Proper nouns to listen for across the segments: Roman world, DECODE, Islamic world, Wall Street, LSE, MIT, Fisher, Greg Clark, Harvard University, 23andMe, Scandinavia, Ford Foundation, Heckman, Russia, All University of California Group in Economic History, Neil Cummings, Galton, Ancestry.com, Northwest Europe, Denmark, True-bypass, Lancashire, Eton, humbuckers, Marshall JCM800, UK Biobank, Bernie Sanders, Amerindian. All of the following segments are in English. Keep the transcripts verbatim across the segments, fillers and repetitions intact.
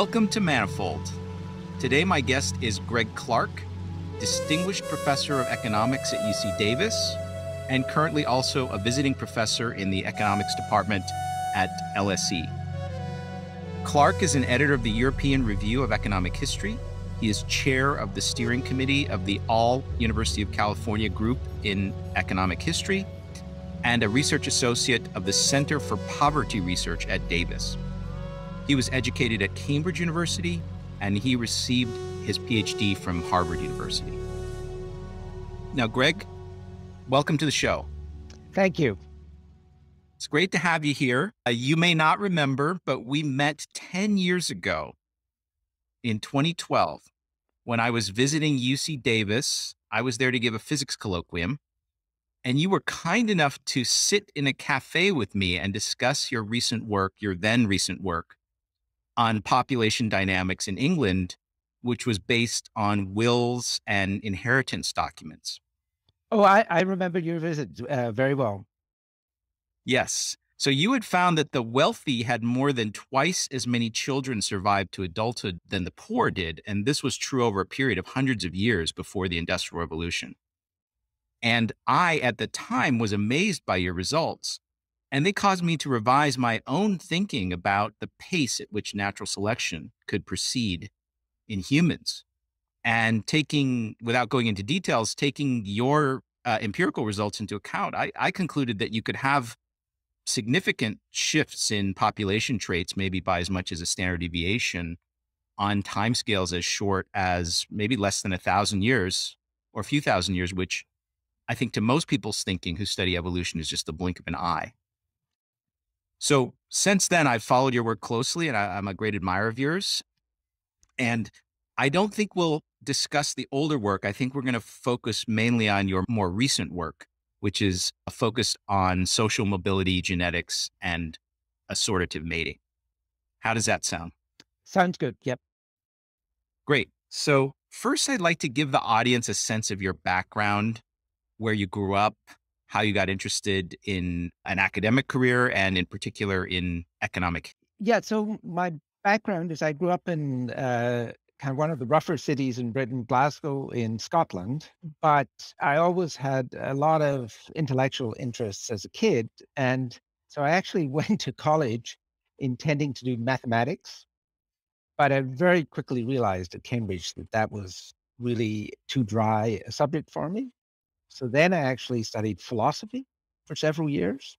Welcome to Manifold. Today my guest is Greg Clark, Distinguished Professor of Economics at U C Davis, and currently also a visiting professor in the Economics Department at L S E. Clark is an editor of the European Review of Economic History. He is chair of the steering committee of the All University of California Group in Economic History, and a research associate of the Center for Poverty Research at Davis. He was educated at Cambridge University, and he received his PhD from Harvard University. Now, Greg, welcome to the show. Thank you. It's great to have you here. Uh, you may not remember, but we met ten years ago in twenty twelve when I was visiting U C Davis. I was there to give a physics colloquium, and you were kind enough to sit in a cafe with me and discuss your recent work, your then recent work, on population dynamics in England, which was based on wills and inheritance documents. Oh, I, I remember your visit uh, very well. Yes. So you had found that the wealthy had more than twice as many children survive to adulthood than the poor did. And this was true over a period of hundreds of years before the Industrial Revolution. And I, at the time, was amazed by your results. And they caused me to revise my own thinking about the pace at which natural selection could proceed in humans. And taking, without going into details, taking your uh, empirical results into account, I, I concluded that you could have significant shifts in population traits, maybe by as much as a standard deviation, on timescales as short as maybe less than a thousand years or a few thousand years, which I think to most people's thinking who study evolution is just the blink of an eye. So since then, I've followed your work closely, and I, I'm a great admirer of yours. And I don't think we'll discuss the older work. I think we're going to focus mainly on your more recent work, which is a focus on social mobility, genetics, and assortative mating. How does that sound? Sounds good. Yep. Great. So first, I'd like to give the audience a sense of your background, where you grew up, how you got interested in an academic career, and in particular in economic. Yeah, so my background is I grew up in uh, kind of one of the rougher cities in Britain, Glasgow in Scotland, but I always had a lot of intellectual interests as a kid. And so I actually went to college intending to do mathematics, but I very quickly realized at Cambridge that that was really too dry a subject for me. So then I actually studied philosophy for several years,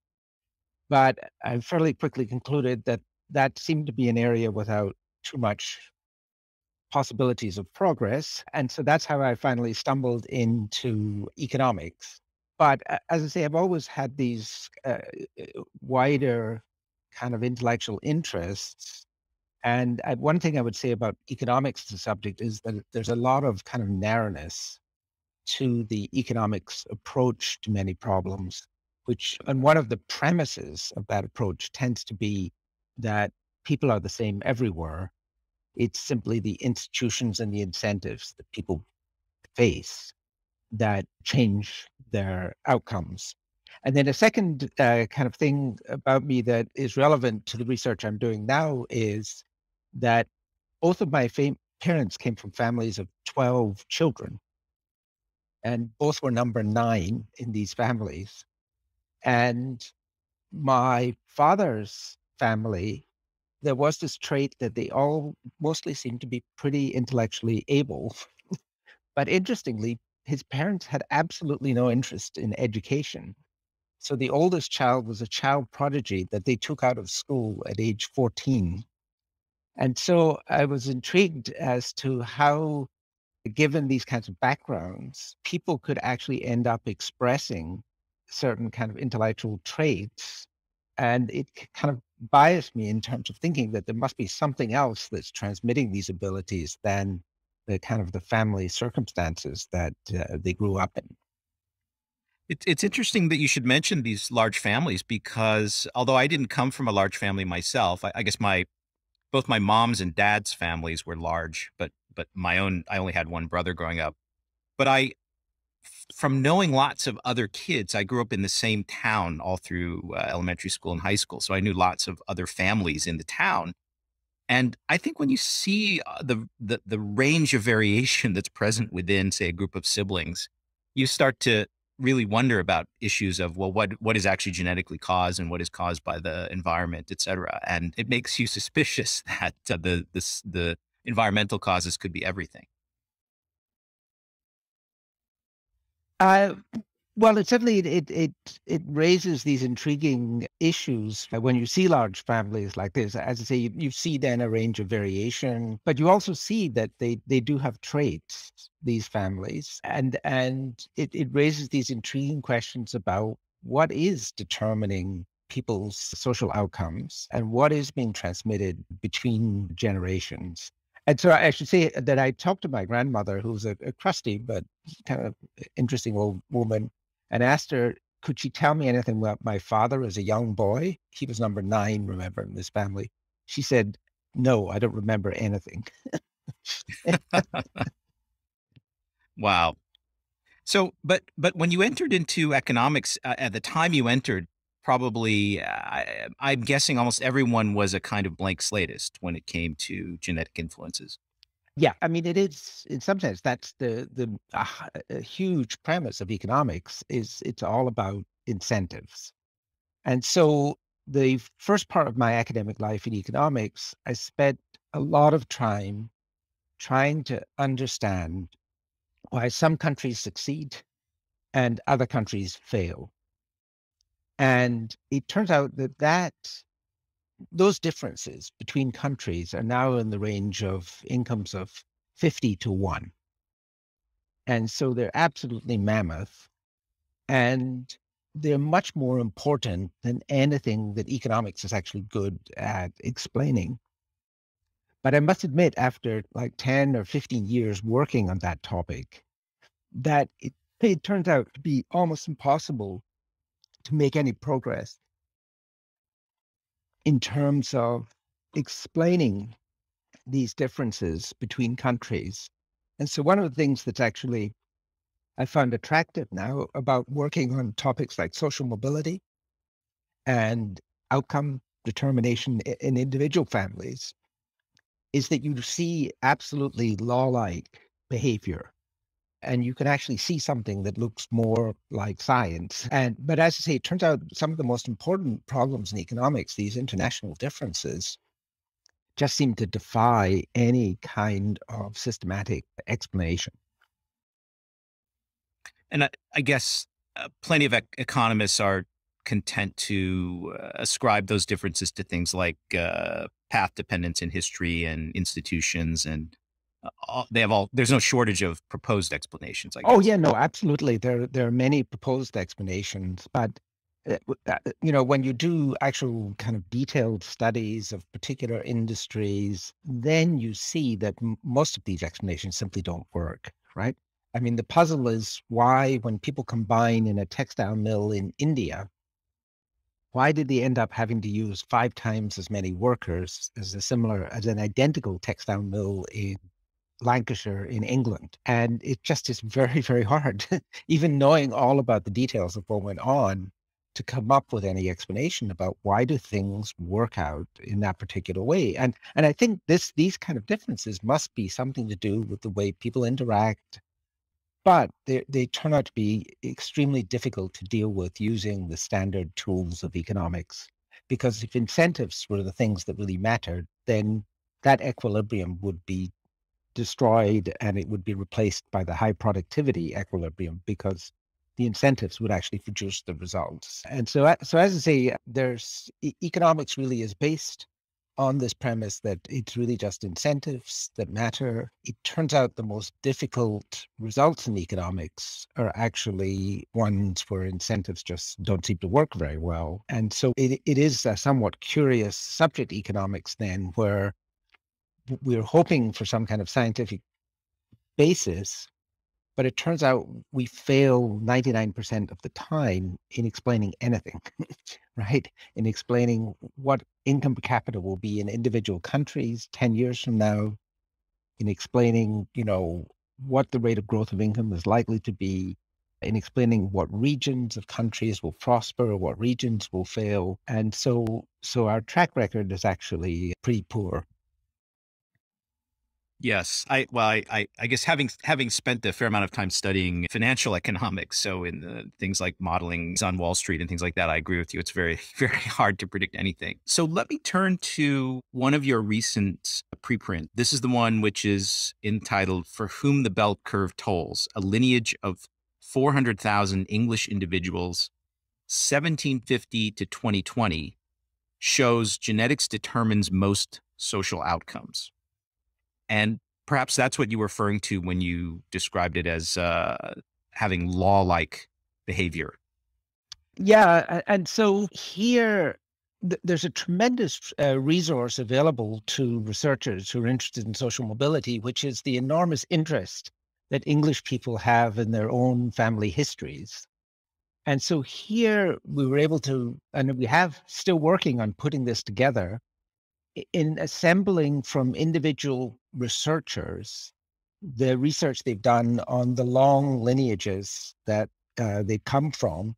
but I fairly quickly concluded that that seemed to be an area without too much possibilities of progress. And so that's how I finally stumbled into economics. But as I say, I've always had these uh, wider kind of intellectual interests. And I, one thing I would say about economics as a subject is that there's a lot of kind of narrowness to the economics approach to many problems, which, and one of the premises of that approach tends to be that people are the same everywhere. It's simply the institutions and the incentives that people face that change their outcomes. And then a second uh, kind of thing about me that is relevant to the research I'm doing now is that both of my parents came from families of twelve children. And both were number nine in these families. And my father's family, there was this trait that they all mostly seemed to be pretty intellectually able. But interestingly, his parents had absolutely no interest in education. So the oldest child was a child prodigy that they took out of school at age fourteen. And so I was intrigued as to how, given these kinds of backgrounds, people could actually end up expressing certain kind of intellectual traits. And it kind of biased me in terms of thinking that there must be something else that's transmitting these abilities than the kind of the family circumstances that uh, they grew up in. It's, it's interesting that you should mention these large families, because although I didn't come from a large family myself, I, I guess my both my mom's and dad's families were large, but but my own, I only had one brother growing up. But I, from knowing lots of other kids, I grew up in the same town all through uh, elementary school and high school. So I knew lots of other families in the town And I think when you see the, the, the range of variation that's present within, say, a group of siblings, you start to really wonder about issues of, well, what, what is actually genetically caused and what is caused by the environment, et cetera. And it makes you suspicious that uh, the, the, the environmental causes could be everything. Uh, well, it certainly, it, it, it raises these intriguing issues when you see large families like this. As I say, you, you see then a range of variation, but you also see that they, they do have traits, these families, and, and it, it raises these intriguing questions about what is determining people's social outcomes and what is being transmitted between generations. And so I should say that I talked to my grandmother, who's a, a crusty but kind of interesting old woman, and asked her, could she tell me anything about my father as a young boy? He was number nine, remember, in this family. She said, no, I don't remember anything. Wow. So, but, but when you entered into economics, uh, at the time you entered, probably, uh, I, I'm guessing almost everyone was a kind of blank slatist when it came to genetic influences. Yeah, I mean, it is, in some sense, that's the the uh, a huge premise of economics, is it's all about incentives. And so the first part of my academic life in economics, I spent a lot of time trying to understand why some countries succeed and other countries fail. And it turns out that that, those differences between countries are now in the range of incomes of fifty to one. And so they're absolutely mammoth, and they're much more important than anything that economics is actually good at explaining. But I must admit, after like ten or fifteen years working on that topic, that it, it turns out to be almost impossible to make any progress in terms of explaining these differences between countries. And so one of the things that's actually I found attractive now about working on topics like social mobility and outcome determination in individual families is that you see absolutely law-like behavior. And you can actually see something that looks more like science. And, but as I say, it turns out some of the most important problems in economics, these international differences, just seem to defy any kind of systematic explanation. And I, I guess uh, plenty of ec economists are content to uh, ascribe those differences to things like uh, path dependence in history and institutions, and All, they have all, there's no shortage of proposed explanations, I guess. Oh yeah, no, absolutely. There, there are many proposed explanations, but, uh, you know, when you do actual kind of detailed studies of particular industries, then you see that m most of these explanations simply don't work, right? I mean, the puzzle is why, when people combine in a textile mill in India, why did they end up having to use five times as many workers as a similar, as an identical textile mill in Lancashire in England? And it just is very, very hard, even knowing all about the details of what went on, to come up with any explanation about why do things work out in that particular way. And, and I think this, these kind of differences must be something to do with the way people interact, but they, they turn out to be extremely difficult to deal with using the standard tools of economics, because if incentives were the things that really mattered, then that equilibrium would be destroyed and it would be replaced by the high productivity equilibrium, because the incentives would actually produce the results. And so, so as I say, there's economics really is based on this premise that it's really just incentives that matter. It turns out the most difficult results in economics are actually ones where incentives just don't seem to work very well. And so it, it is a somewhat curious subject, economics, then, where we're hoping for some kind of scientific basis, but it turns out we fail ninety-nine percent of the time in explaining anything, right? In explaining what income per capita will be in individual countries ten years from now, in explaining, you know, what the rate of growth of income is likely to be, in explaining what regions of countries will prosper, what regions will fail. And so, so our track record is actually pretty poor. Yes. I, well, I, I, I guess having, having spent a fair amount of time studying financial economics, so in the things like modeling on Wall Street and things like that, I agree with you. It's very, very hard to predict anything. So let me turn to one of your recent preprint. This is the one which is entitled For Whom the Bell Curve Tolls, a lineage of four hundred thousand English individuals, seventeen fifty to twenty twenty, shows genetics determines most social outcomes. And perhaps that's what you were referring to when you described it as uh, having law-like behavior. Yeah. And so here, th there's a tremendous uh, resource available to researchers who are interested in social mobility, which is the enormous interest that English people have in their own family histories. And so here we were able to, and we have still working on putting this together, in assembling from individual researchers the research they've done on the long lineages that uh, they come from.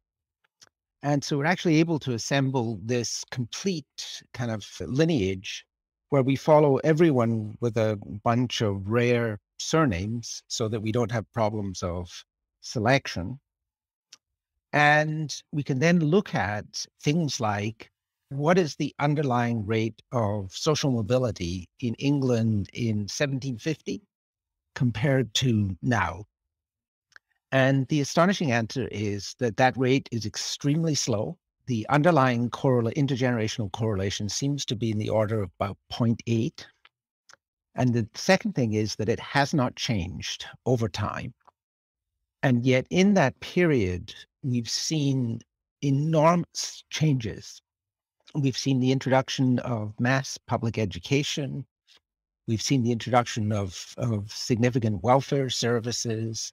And so we're actually able to assemble this complete kind of lineage where we follow everyone with a bunch of rare surnames so that we don't have problems of selection. And we can then look at things like, what is the underlying rate of social mobility in England in seventeen fifty compared to now? And the astonishing answer is that that rate is extremely slow. The underlying correl- intergenerational correlation seems to be in the order of about zero point eight. And the second thing is that it has not changed over time. And yet in that period, we've seen enormous changes. We've seen the introduction of mass public education. We've seen the introduction of, of significant welfare services.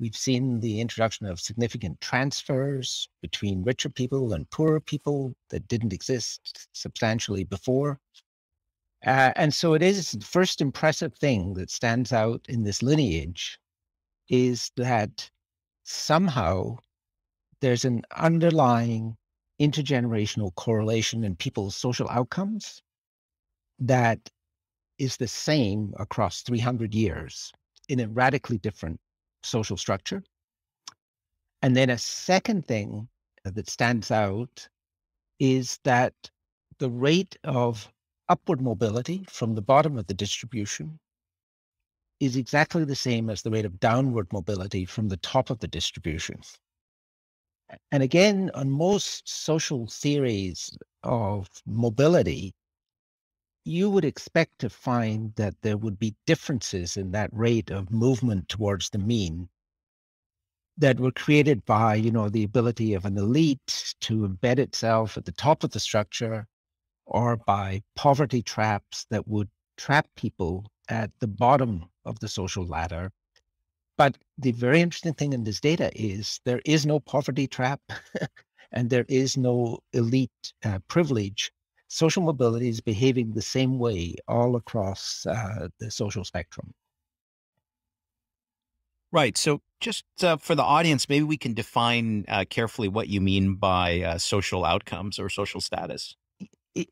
We've seen the introduction of significant transfers between richer people and poorer people that didn't exist substantially before. Uh, and so it is the first impressive thing that stands out in this lineage is that somehow there's an underlying intergenerational correlation in people's social outcomes that is the same across three hundred years in a radically different social structure. And then a second thing that stands out is that the rate of upward mobility from the bottom of the distribution is exactly the same as the rate of downward mobility from the top of the distribution. And again, on most social theories of mobility, you would expect to find that there would be differences in that rate of movement towards the mean that were created by, you know, the ability of an elite to embed itself at the top of the structure or by poverty traps that would trap people at the bottom of the social ladder. But the very interesting thing in this data is there is no poverty trap and there is no elite uh, privilege. Social mobility is behaving the same way all across uh, the social spectrum. Right. So just uh, for the audience, maybe we can define uh, carefully what you mean by uh, social outcomes or social status.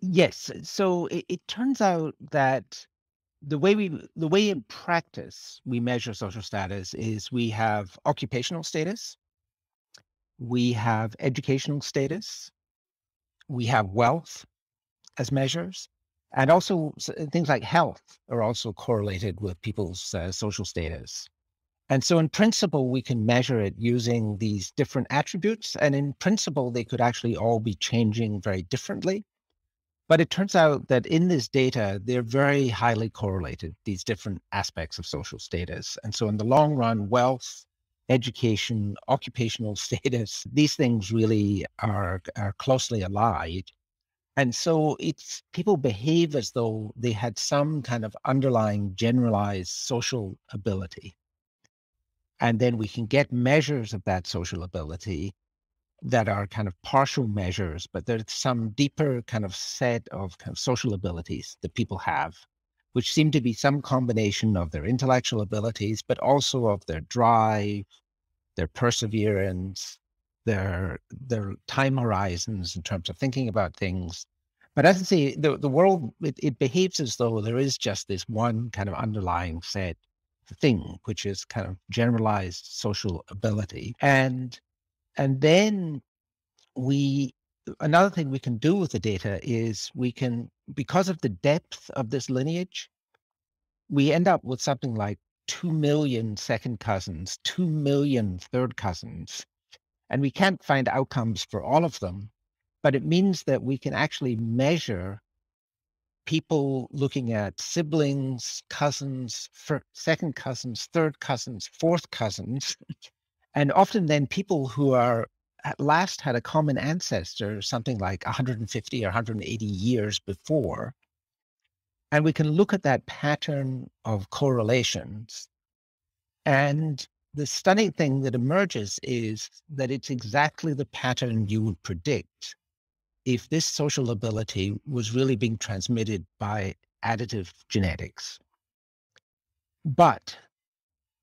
Yes. So it, it turns out that The way we, the way in practice we measure social status is we have occupational status, we have educational status, we have wealth as measures, and also things like health are also correlated with people's uh, social status. And so in principle, we can measure it using these different attributes, and in principle, they could actually all be changing very differently. But it turns out that in this data, they're very highly correlated, these different aspects of social status. And so in the long run, wealth, education, occupational status, these things really are, are closely allied. And so it's people behave as though they had some kind of underlying generalized social ability. And then we can get measures of that social ability that are kind of partial measures, but there's some deeper kind of set of, kind of social abilities that people have, which seem to be some combination of their intellectual abilities, but also of their drive, their perseverance, their, their time horizons in terms of thinking about things, But as I say, the, the world, it, it behaves as though there is just this one kind of underlying set thing, which is kind of generalized social ability. And, and then we, another thing we can do with the data is we can, because of the depth of this lineage, we end up with something like two million second cousins, two million third cousins, and we can't find outcomes for all of them. But it means that we can actually measure people looking at siblings, cousins, first, second cousins, third cousins, fourth cousins, and often then people who are at last had a common ancestor, something like one hundred fifty or one hundred eighty years before. And we can look at that pattern of correlations. And the stunning thing that emerges is that it's exactly the pattern you would predict if this social ability was really being transmitted by additive genetics, but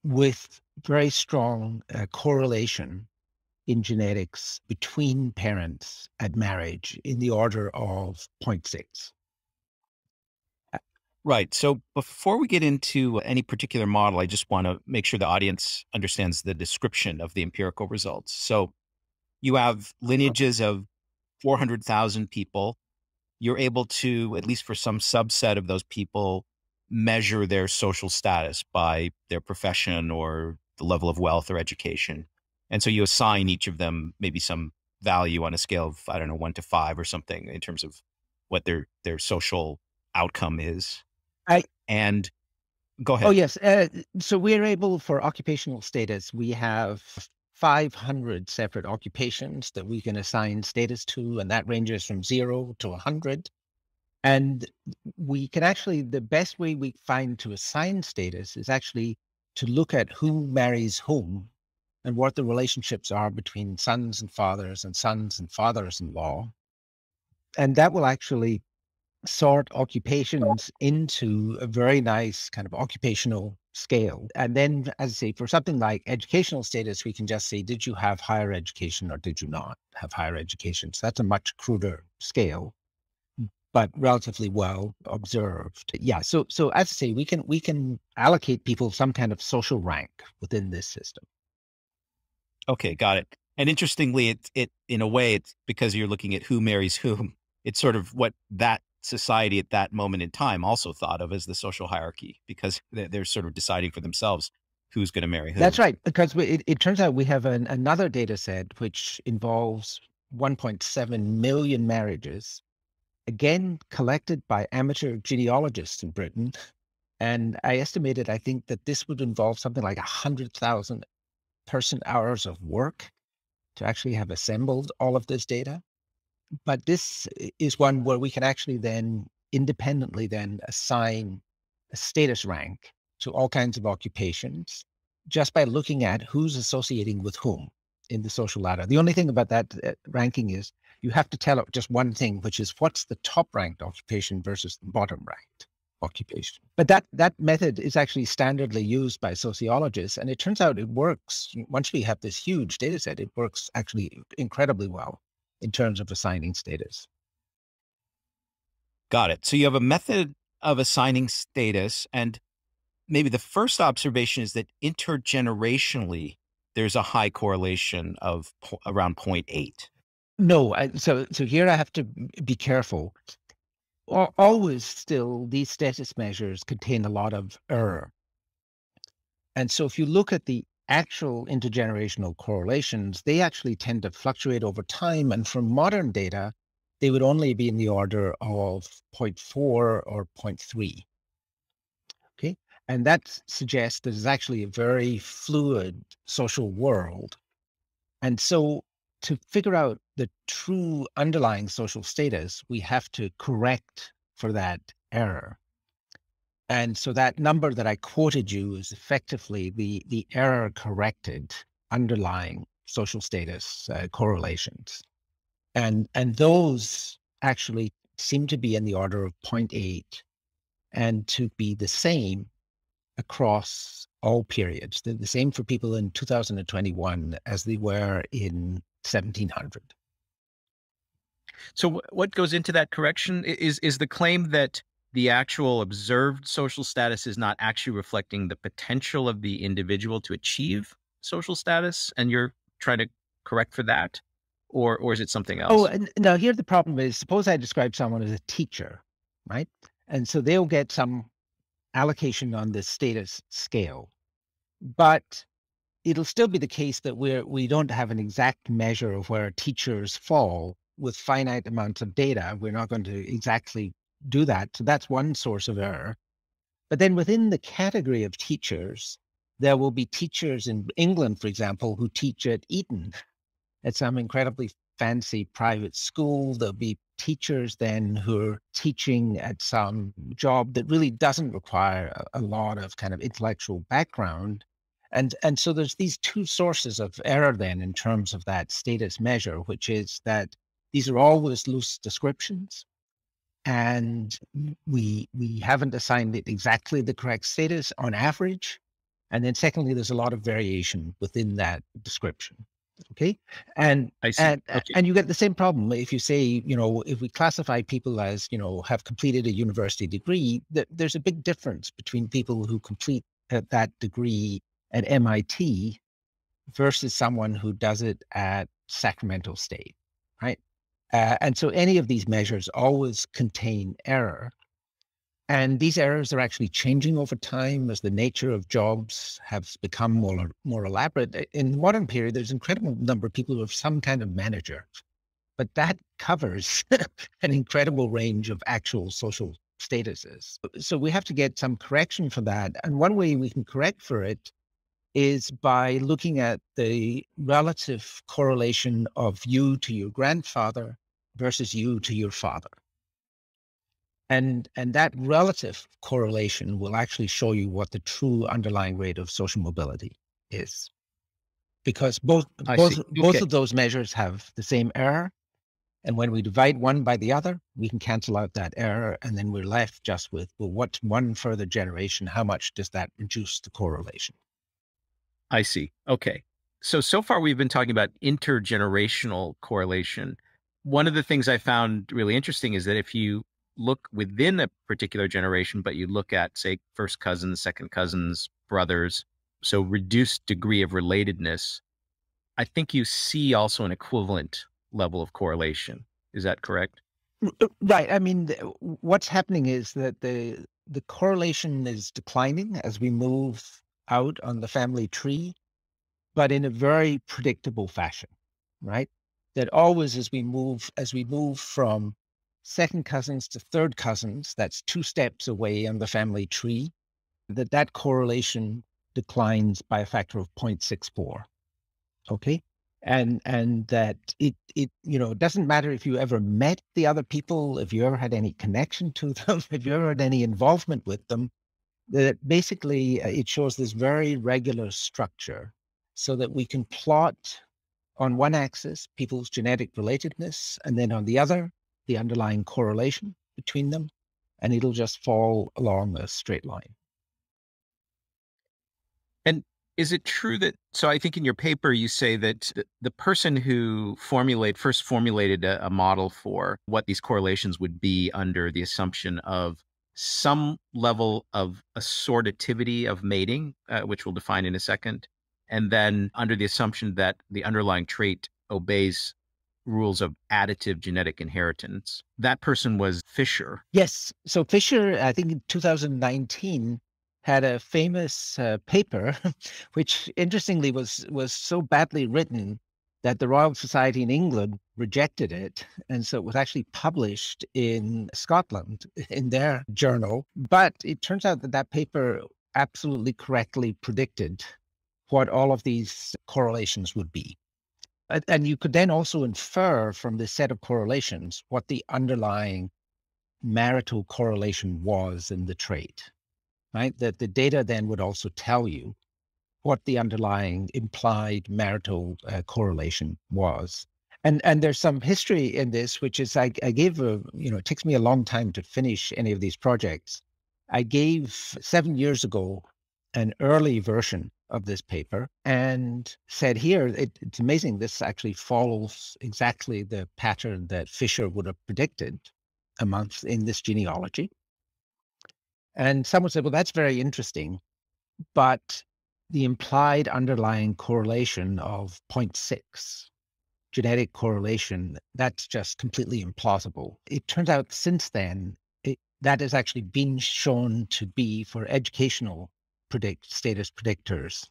with very strong uh, correlation in genetics between parents at marriage in the order of zero point six. Right. So before we get into any particular model, I just want to make sure the audience understands the description of the empirical results. So you have lineages of four hundred thousand people. You're able to, at least for some subset of those people, measure their social status by their profession or the level of wealth or education. And so you assign each of them maybe some value on a scale of, I don't know, one to five or something in terms of what their, their social outcome is. I, and go ahead. Oh, yes. Uh, so we're able for occupational status, we have five hundred separate occupations that we can assign status to, and that ranges from zero to one hundred. And we can actually, the best way we find to assign status is actually to look at who marries whom and what the relationships are between sons and fathers and sons and fathers-in-law. And that will actually sort occupations into a very nice kind of occupational scale. And then, as I say, for something like educational status, we can just say, did you have higher education or did you not have higher education? So that's a much cruder scale, but relatively well observed. Yeah. So, so as I say, we can, we can allocate people some kind of social rank within this system. Okay. Got it. And interestingly, it, it, in a way, it's because you're looking at who marries whom, it's sort of what that society at that moment in time also thought of as the social hierarchy, because they're, they're sort of deciding for themselves who's going to marry who. That's right. Because we, it, it turns out we have an, another data set, which involves one point seven million marriages, again, collected by amateur genealogists in Britain. And I estimated, I think that this would involve something like one hundred thousand person hours of work to actually have assembled all of this data. But this is one where we can actually then independently then assign a status rank to all kinds of occupations just by looking at who's associating with whom in the social ladder. The only thing about that ranking is you have to tell it just one thing, which is what's the top ranked occupation versus the bottom ranked occupation. But that, that method is actually standardly used by sociologists. And it turns out it works. Once we have this huge data set, it works actually incredibly well in terms of assigning status. Got it. So you have a method of assigning status, and maybe the first observation is that intergenerationally, there's a high correlation of po around zero point eight. No. I, so, so here I have to be careful. Always still, these status measures contain a lot of error. And so if you look at the actual intergenerational correlations, they actually tend to fluctuate over time. And from modern data, they would only be in the order of zero point four or zero point three. Okay. And that suggests that it's actually a very fluid social world. And so to figure out the true underlying social status, we have to correct for that error. And so that number that I quoted you is effectively the, the error corrected underlying social status uh, correlations. And, and those actually seem to be in the order of zero point eight and to be the same across all periods. They're the same for people in two thousand twenty-one as they were in seventeen hundred. So what goes into that correction is, is the claim that the actual observed social status is not actually reflecting the potential of the individual to achieve social status, and you're trying to correct for that? Or, or is it something else? Oh, no, here the problem is, suppose I describe someone as a teacher, right? And so they'll get some allocation on the status scale, but it'll still be the case that we're, we don't have an exact measure of where teachers fall with finite amounts of data. We're not going to exactly do that. So that's one source of error. But then within the category of teachers, there will be teachers in England, for example, who teach at Eton, at some incredibly fancy private school. There'll be teachers then who are teaching at some job that really doesn't require a lot of kind of intellectual background. And, and so there's these two sources of error then in terms of that status measure, which is that these are always loose descriptions, and we, we haven't assigned it exactly the correct status on average. And then secondly, there's a lot of variation within that description. Okay. And, and, okay. and you get the same problem. If you say, you know, if we classify people as, you know, have completed a university degree, that there's a big difference between people who complete that degree at M I T versus someone who does it at Sacramento State. Right. Uh, and so any of these measures always contain error. And these errors are actually changing over time as the nature of jobs has become more, more elaborate. In the modern period, there's an incredible number of people who have some kind of manager, but that covers an incredible range of actual social statuses. So we have to get some correction for that. And one way we can correct for it is by looking at the relative correlation of you to your grandfather versus you to your father. And, and that relative correlation will actually show you what the true underlying rate of social mobility is, because both, both, okay. both of those measures have the same error. And when we divide one by the other, we can cancel out that error. And then we're left just with, well, what's one further generation? How much does that reduce the correlation? I see. Okay. So, so far we've been talking about intergenerational correlation. One of the things I found really interesting is that if you look within a particular generation, but you look at, say, first cousins, second cousins, brothers, so reduced degree of relatedness, I think you see also an equivalent level of correlation. Is that correct? Right. I mean, what's happening is that the, the correlation is declining as we move out on the family tree, but in a very predictable fashion, right? That always, as we move, as we move from second cousins to third cousins, that's two steps away on the family tree, that that correlation declines by a factor of zero point six four. Okay. And, and that it, it, you know, it doesn't matter if you ever met the other people, if you ever had any connection to them, if you ever had any involvement with them, that basically it shows this very regular structure so that we can plot on one axis people's genetic relatedness, and then on the other, the underlying correlation between them, and it'll just fall along a straight line. And is it true that, so I think in your paper, you say that the person who formulate, first formulated a, a model for what these correlations would be under the assumption of some level of assortativity of mating, uh, which we'll define in a second, and then under the assumption that the underlying trait obeys rules of additive genetic inheritance. That person was Fisher. Yes. So Fisher, I think in two thousand nineteen, had a famous uh, paper, which interestingly was, was so badly written that the Royal Society in England rejected it. And so it was actually published in Scotland in their journal. But it turns out that that paper absolutely correctly predicted what all of these correlations would be. And you could then also infer from this set of correlations what the underlying marital correlation was in the trait, right? That the data then would also tell you what the underlying implied marital uh, correlation was. And, and there's some history in this, which is I, I gave, a, you know, it takes me a long time to finish any of these projects. I gave seven years ago an early version of this paper and said here, it, it's amazing, this actually follows exactly the pattern that Fisher would have predicted amongst in this genealogy. And someone said, well, that's very interesting, but the implied underlying correlation of zero point six genetic correlation, that's just completely implausible. It turns out since then, it, that has actually been shown to be for educational predict status predictors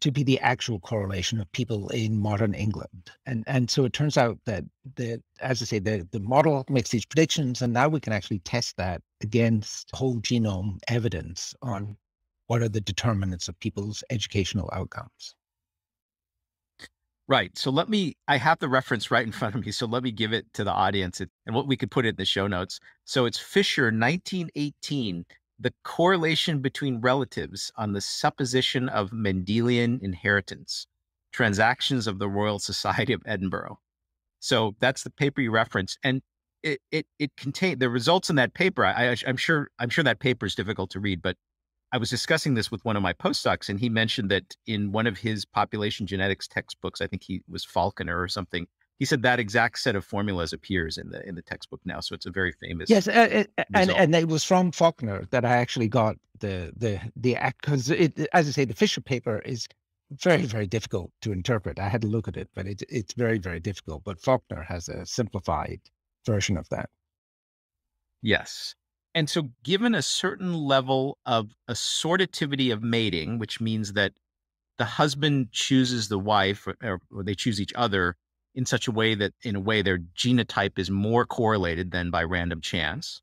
to be the actual correlation of people in modern England. And, and so it turns out that, the, as I say, the, the model makes these predictions, and now we can actually test that against whole genome evidence on what are the determinants of people's educational outcomes. Right. So let me, I have the reference right in front of me. So let me give it to the audience, and what we could put it in the show notes. So it's Fisher, nineteen eighteen, the correlation between relatives on the supposition of Mendelian inheritance, transactions of the Royal Society of Edinburgh. So that's the paper you referenced. And it, it, it contained the results in that paper. I, I, I'm sure, I'm sure that paper is difficult to read, but I was discussing this with one of my postdocs, and he mentioned that in one of his population genetics textbooks, I think he was Falconer or something, he said that exact set of formulas appears in the in the textbook now. So it's a very famous. Yes, uh, and and it was from Falconer that I actually got the the the because as I say, the Fisher paper is very very difficult to interpret. I had a look at it, but it's it's very very difficult. But Falconer has a simplified version of that. Yes. And so given a certain level of assortativity of mating, which means that the husband chooses the wife, or, or they choose each other in such a way that in a way their genotype is more correlated than by random chance.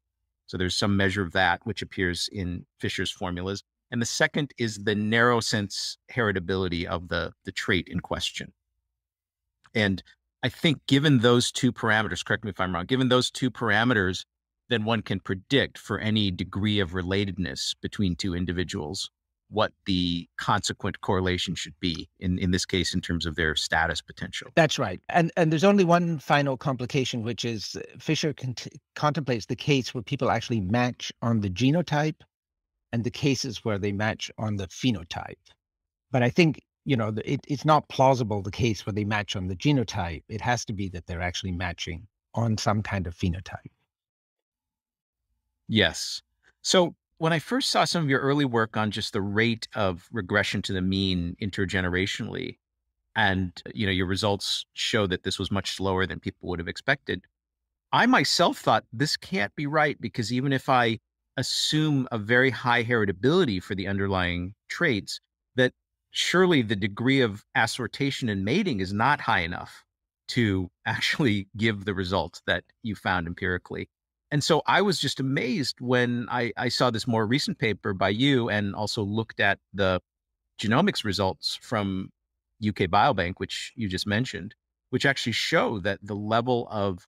So there's some measure of that, which appears in Fisher's formulas. And the second is the narrow sense heritability of the, the trait in question. And I think given those two parameters, correct me if I'm wrong, given those two parameters, then one can predict for any degree of relatedness between two individuals what the consequent correlation should be in, in this case, in terms of their status potential. That's right. And, and there's only one final complication, which is Fisher cont contemplates the case where people actually match on the genotype and the cases where they match on the phenotype. But I think, you know, it, it's not plausible the case where they match on the genotype. It has to be that they're actually matching on some kind of phenotype. Yes. So when I first saw some of your early work on just the rate of regression to the mean intergenerationally, and, you know, your results show that this was much slower than people would have expected, I myself thought this can't be right, because even if I assume a very high heritability for the underlying traits, that surely the degree of assortation and mating is not high enough to actually give the results that you found empirically. And so I was just amazed when I, I saw this more recent paper by you, and also looked at the genomics results from U K Biobank, which you just mentioned, which actually show that the level of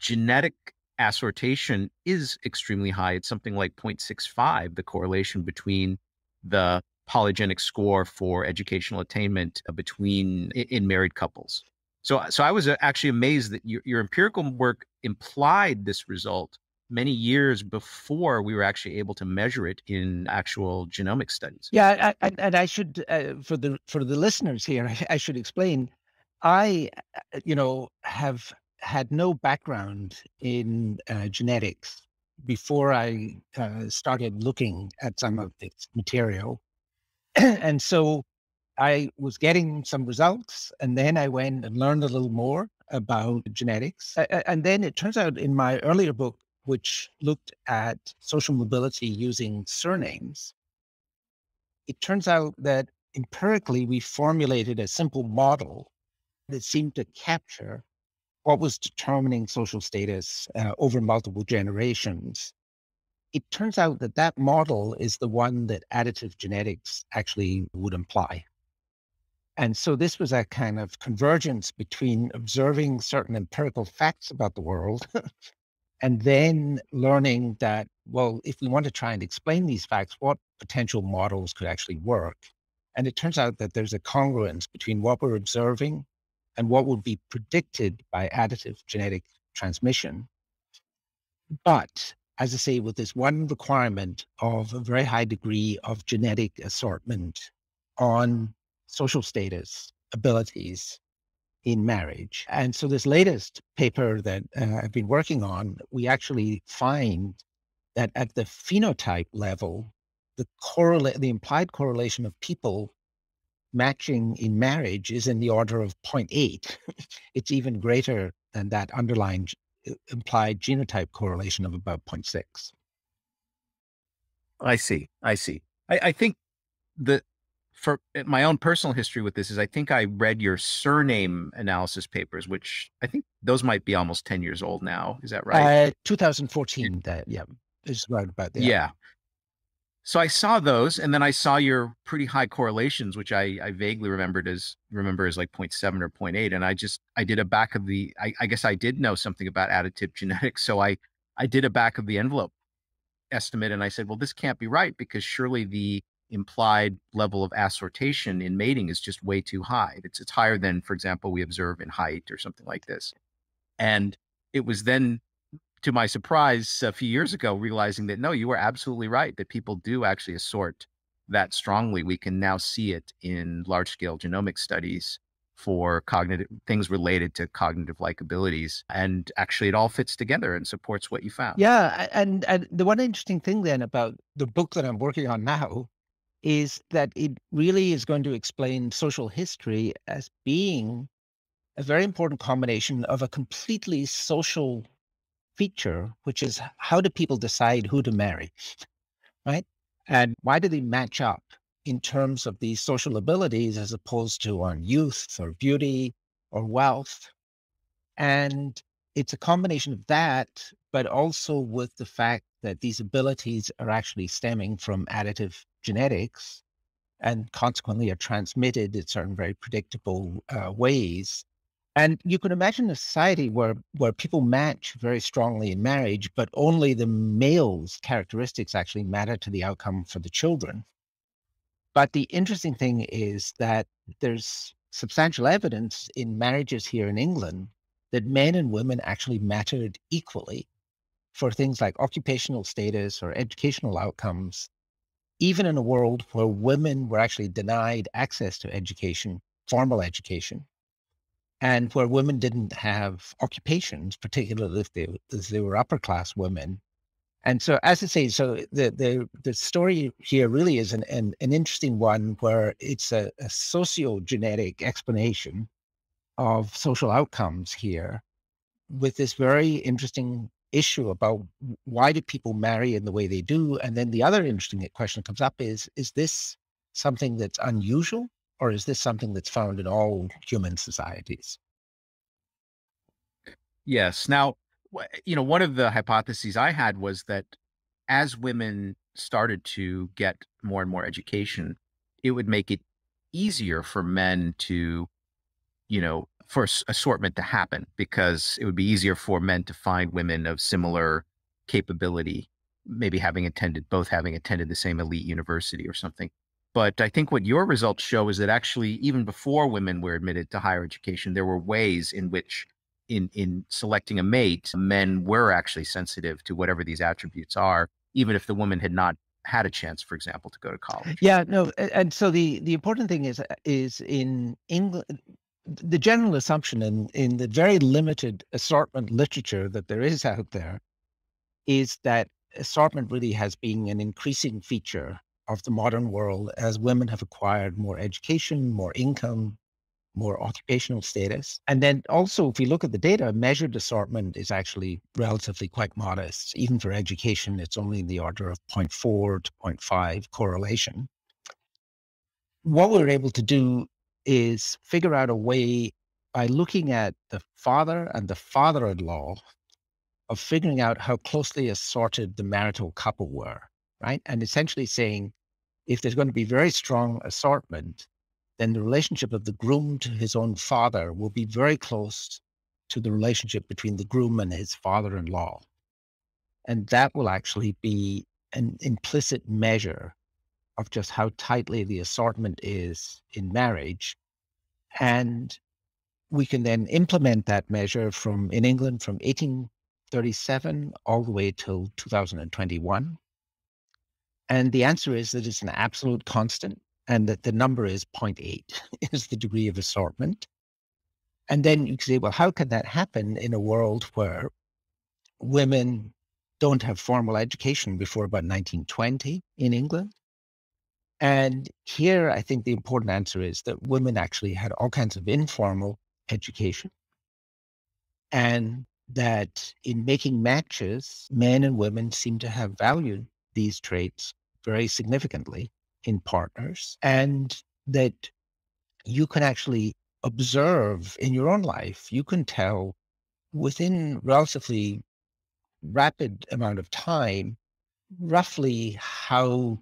genetic assortation is extremely high. It's something like zero point six five, the correlation between the polygenic score for educational attainment between in married couples. So, so I was actually amazed that your, your empirical work implied this result many years before we were actually able to measure it in actual genomic studies. Yeah, I, I, and I should, uh, for the for the listeners here, I, I should explain. I, you know, have had no background in uh, genetics before I uh, started looking at some of this material, and so I was getting some results, and then I went and learned a little more about genetics. And then it turns out in my earlier book, which looked at social mobility using surnames, it turns out that empirically we formulated a simple model that seemed to capture what was determining social status uh, over multiple generations. It turns out that that model is the one that additive genetics actually would imply. And so this was a kind of convergence between observing certain empirical facts about the world and then learning that, well, if we want to try and explain these facts, what potential models could actually work? And it turns out that there's a congruence between what we're observing and what would be predicted by additive genetic transmission. But as I say, with this one requirement of a very high degree of genetic assortment on social status, abilities in marriage. And so this latest paper that uh, I've been working on, we actually find that at the phenotype level, the correlate, the implied correlation of people matching in marriage is in the order of zero point eight. It's even greater than that underlying implied genotype correlation of about zero point six. I see. I see. I, I think the, for my own personal history with this is I think I read your surname analysis papers, which I think those might be almost ten years old now. Is that right? Uh, two thousand fourteen. It, that, yeah. Is right about that. Yeah. So I saw those, and then I saw your pretty high correlations, which I, I vaguely remembered as remember as like zero point seven or zero point eight. And I just, I did a back of the, I, I guess I did know something about additive genetics. So I, I did a back of the envelope estimate. And I said, well, this can't be right because surely the implied level of assortation in mating is just way too high. It's, it's higher than, for example, we observe in height or something like this. And it was then, to my surprise, a few years ago, realizing that, no, you were absolutely right, that people do actually assort that strongly. We can now see it in large scale genomic studies for cognitive things related to cognitive likabilities. And actually it all fits together and supports what you found. Yeah. And, and the one interesting thing then about the book that I'm working on now is that it really is going to explain social history as being a very important combination of a completely social feature, which is how do people decide who to marry, right? And why do they match up in terms of these social abilities as opposed to on youth or beauty or wealth? And it's a combination of that, but also with the fact that these abilities are actually stemming from additive genetics and consequently are transmitted in certain very predictable uh, ways. And you can imagine a society where, where people match very strongly in marriage, but only the male's characteristics actually matter to the outcome for the children. But the interesting thing is that there's substantial evidence in marriages here in England that men and women actually mattered equally for things like occupational status or educational outcomes, even in a world where women were actually denied access to education, formal education, and where women didn't have occupations, particularly if they, if they were upper class women. And so, as I say, so the the, the story here really is an, an, an interesting one where it's a, a sociogenetic explanation of social outcomes here with this very interesting issue about why do people marry in the way they do? And then the other interesting question that comes up is, is this something that's unusual? Or is this something that's found in all human societies? Yes. Now, you know, one of the hypotheses I had was that as women started to get more and more education, it would make it easier for men to, you know, for assortment to happen, because it would be easier for men to find women of similar capability, maybe having attended, both having attended the same elite university or something. But I think what your results show is that actually, even before women were admitted to higher education, there were ways in which, in, in selecting a mate, men were actually sensitive to whatever these attributes are, even if the woman had not had a chance, for example, to go to college. Yeah, no. And so the, the important thing is, is in England, the general assumption in, in the very limited assortment literature that there is out there is that assortment really has been an increasing feature of the modern world as women have acquired more education, more income, more occupational status. And then also, if you look at the data, measured assortment is actually relatively quite modest. Even for education, it's only in the order of zero point four to zero point five correlation. What we're able to do is figure out a way by looking at the father and the father-in-law of figuring out how closely assorted the marital couple were. Right? And essentially saying, if there's going to be very strong assortment, then the relationship of the groom to his own father will be very close to the relationship between the groom and his father-in-law. And that will actually be an implicit measure of just how tightly the assortment is in marriage. And we can then implement that measure from, in England, from 18 thirty-seven all the way till two thousand twenty-one? And the answer is that it's an absolute constant and that the number is zero point eight is the degree of assortment. And then you can say, well, how can that happen in a world where women don't have formal education before about nineteen twenty in England? And here, I think the important answer is that women actually had all kinds of informal education, and that in making matches, men and women seem to have valued these traits very significantly in partners, and that you can actually observe in your own life, you can tell within relatively rapid amount of time, roughly how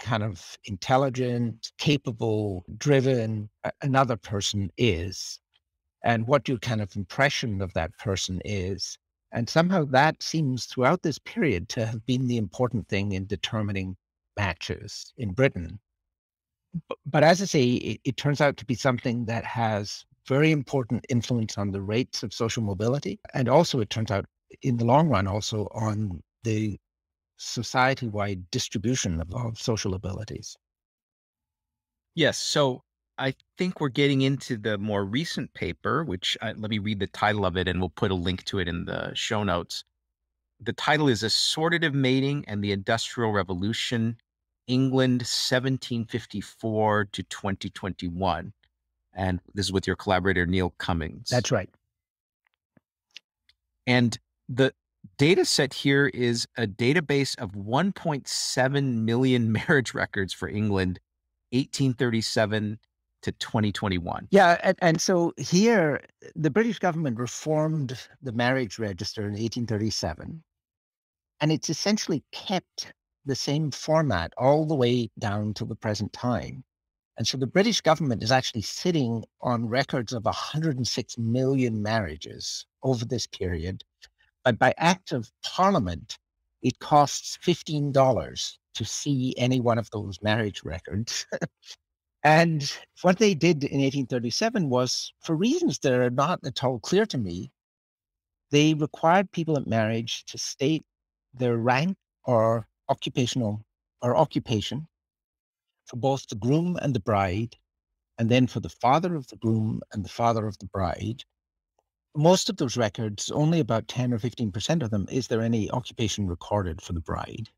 kind of intelligent, capable, driven another person is, and what your kind of impression of that person is. And somehow that seems throughout this period to have been the important thing in determining matches in Britain. But, but as I say, it, it turns out to be something that has very important influence on the rates of social mobility. And also it turns out in the long run also on the society-wide distribution of, of social abilities. Yes. So I think we're getting into the more recent paper, which uh, let me read the title of it, and we'll put a link to it in the show notes. The title is Assortative Mating and the Industrial Revolution, England seventeen fifty-four to twenty twenty-one. And this is with your collaborator, Neil Cummings. That's right. And the data set here is a database of one point seven million marriage records for England, eighteen thirty-seven to twenty twenty-one. Yeah. And, and so here, the British government reformed the marriage register in eighteen thirty-seven, and it's essentially kept the same format all the way down to the present time. And so the British government is actually sitting on records of one hundred six million marriages over this period, but by act of parliament, it costs fifteen dollars to see any one of those marriage records. And what they did in eighteen thirty-seven was, for reasons that are not at all clear to me, they required people at marriage to state their rank or occupational or occupation for both the groom and the bride, and then for the father of the groom and the father of the bride. Most of those records, only about ten or fifteen percent of them, is there any occupation recorded for the bride.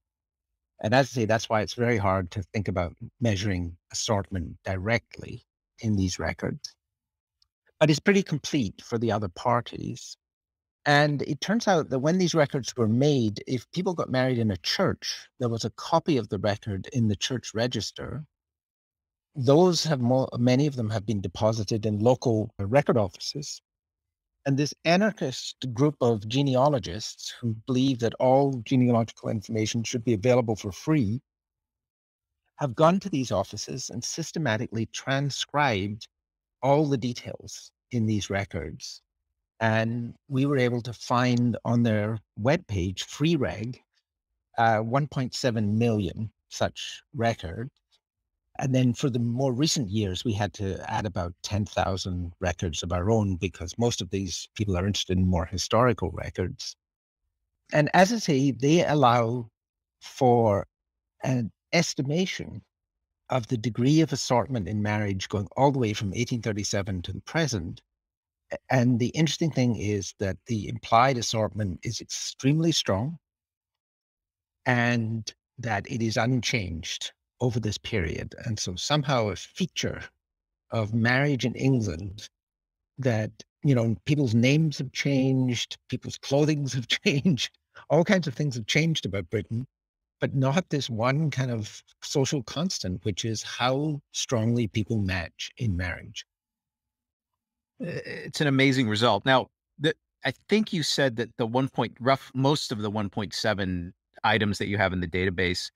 And as I say, that's why it's very hard to think about measuring assortment directly in these records. But it's pretty complete for the other parties. And it turns out that when these records were made, if people got married in a church, there was a copy of the record in the church register. Those have more, many of them have been deposited in local record offices. And this anarchist group of genealogists who believe that all genealogical information should be available for free have gone to these offices and systematically transcribed all the details in these records. And we were able to find on their webpage, FreeReg, uh, one point seven million such records. And then for the more recent years, we had to add about ten thousand records of our own, because most of these people are interested in more historical records. And as I say, they allow for an estimation of the degree of assortment in marriage going all the way from eighteen thirty-seven to the present. And the interesting thing is that the implied assortment is extremely strong and that it is unchanged over this period. And so somehow a feature of marriage in England that, you know, people's names have changed, people's clothings have changed, all kinds of things have changed about Britain, but not this one kind of social constant, which is how strongly people match in marriage. It's an amazing result. Now, the, I think you said that the one point, rough, most of the one point seven items that you have in the database,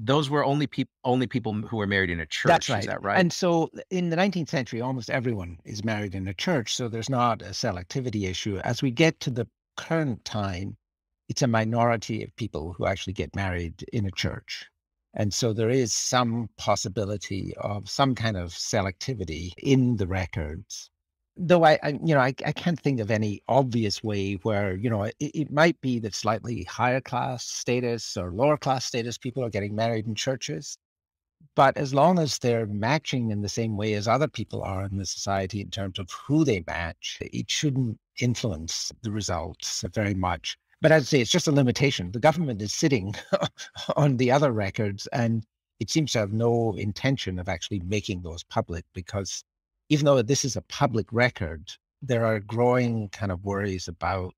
those were only people, only people who were married in a church. That's right. Is that right? And so in the nineteenth century, almost everyone is married in a church. So there's not a selectivity issue. As we get to the current time, it's a minority of people who actually get married in a church. And so there is some possibility of some kind of selectivity in the records. though I, I you know, I, I can't think of any obvious way where, you know, it, it might be that slightly higher class status or lower class status people are getting married in churches. But as long as they're matching in the same way as other people are in the society in terms of who they match, it shouldn't influence the results very much. But as I say, it's just a limitation. The government is sitting on the other records, and it seems to have no intention of actually making those public, because even though this is a public record, there are growing kind of worries about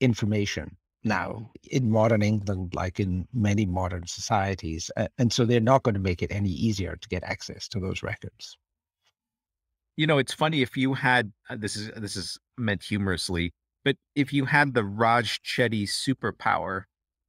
information now in modern England, like in many modern societies. And so they're not going to make it any easier to get access to those records. You know, it's funny, if you had, this is, this is meant humorously, but if you had the Raj Chetty superpower,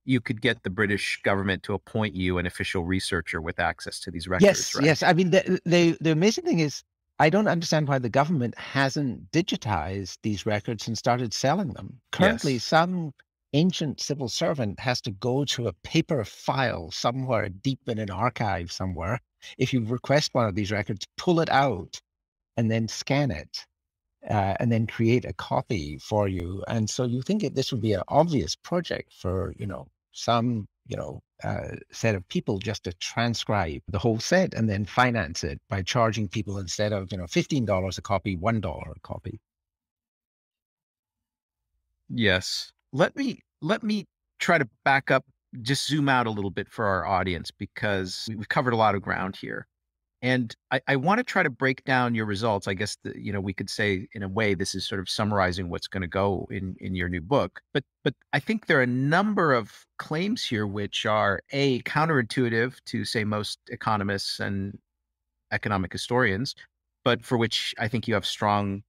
you could get the British government to appoint you an official researcher with access to these records. Yes, right? Yes. I mean, the, the, the amazing thing is, I don't understand why the government hasn't digitized these records and started selling them. Currently, yes. Some ancient civil servant has to go to a paper file somewhere deep in an archive somewhere. If you request one of these records, pull it out and then scan it. Uh, and then create a copy for you. And so you think that this would be an obvious project for, you know, some, you know, uh, set of people just to transcribe the whole set and then finance it by charging people, instead of, you know, fifteen dollars a copy, one dollar a copy. Yes. Let me, let me try to back up, just zoom out a little bit for our audience, because we've covered a lot of ground here. And I, I want to try to break down your results. I guess, the, you know, we could say in a way, this is sort of summarizing what's going to go in, in your new book. But, but I think there are a number of claims here which are A, counterintuitive to, say, most economists and economic historians, but for which I think you have strong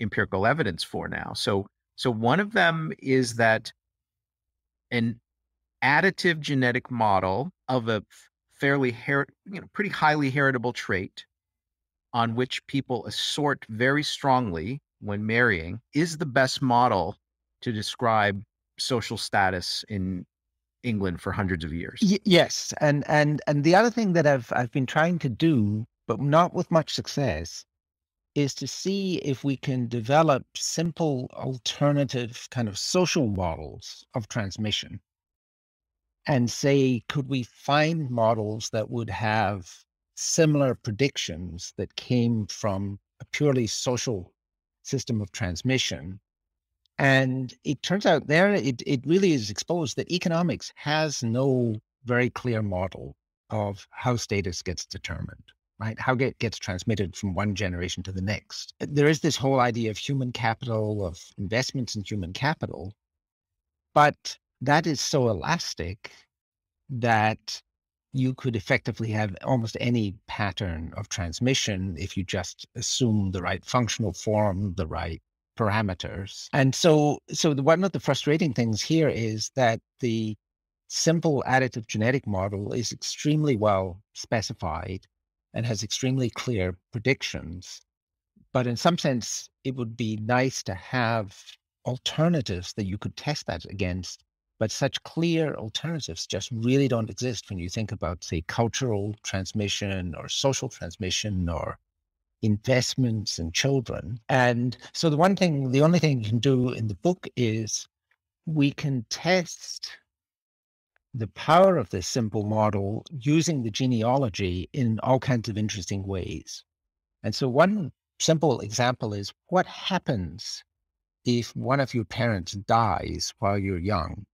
empirical evidence for now. So, so one of them is that an additive genetic model of a fairly, her you know, pretty highly heritable trait on which people assort very strongly when marrying is the best model to describe social status in England for hundreds of years. Y yes. And, and, and the other thing that I've, I've been trying to do, but not with much success, is to see if we can develop simple alternative kind of social models of transmission. And say, could we find models that would have similar predictions that came from a purely social system of transmission? And it turns out there, it, it really is exposed that economics has no very clear model of how status gets determined, right? How it gets transmitted from one generation to the next. There is this whole idea of human capital, of investments in human capital, but that is so elastic that you could effectively have almost any pattern of transmission if you just assume the right functional form, the right parameters. And so, so the, one of the frustrating things here is that the simple additive genetic model is extremely well specified and has extremely clear predictions. But in some sense, it would be nice to have alternatives that you could test that against. But such clear alternatives just really don't exist when you think about, say, cultural transmission or social transmission or investments in children. And so the one thing, the only thing you can do in the book is we can test the power of this simple model using the genealogy in all kinds of interesting ways. And so one simple example is, what happens if one of your parents dies while you're young?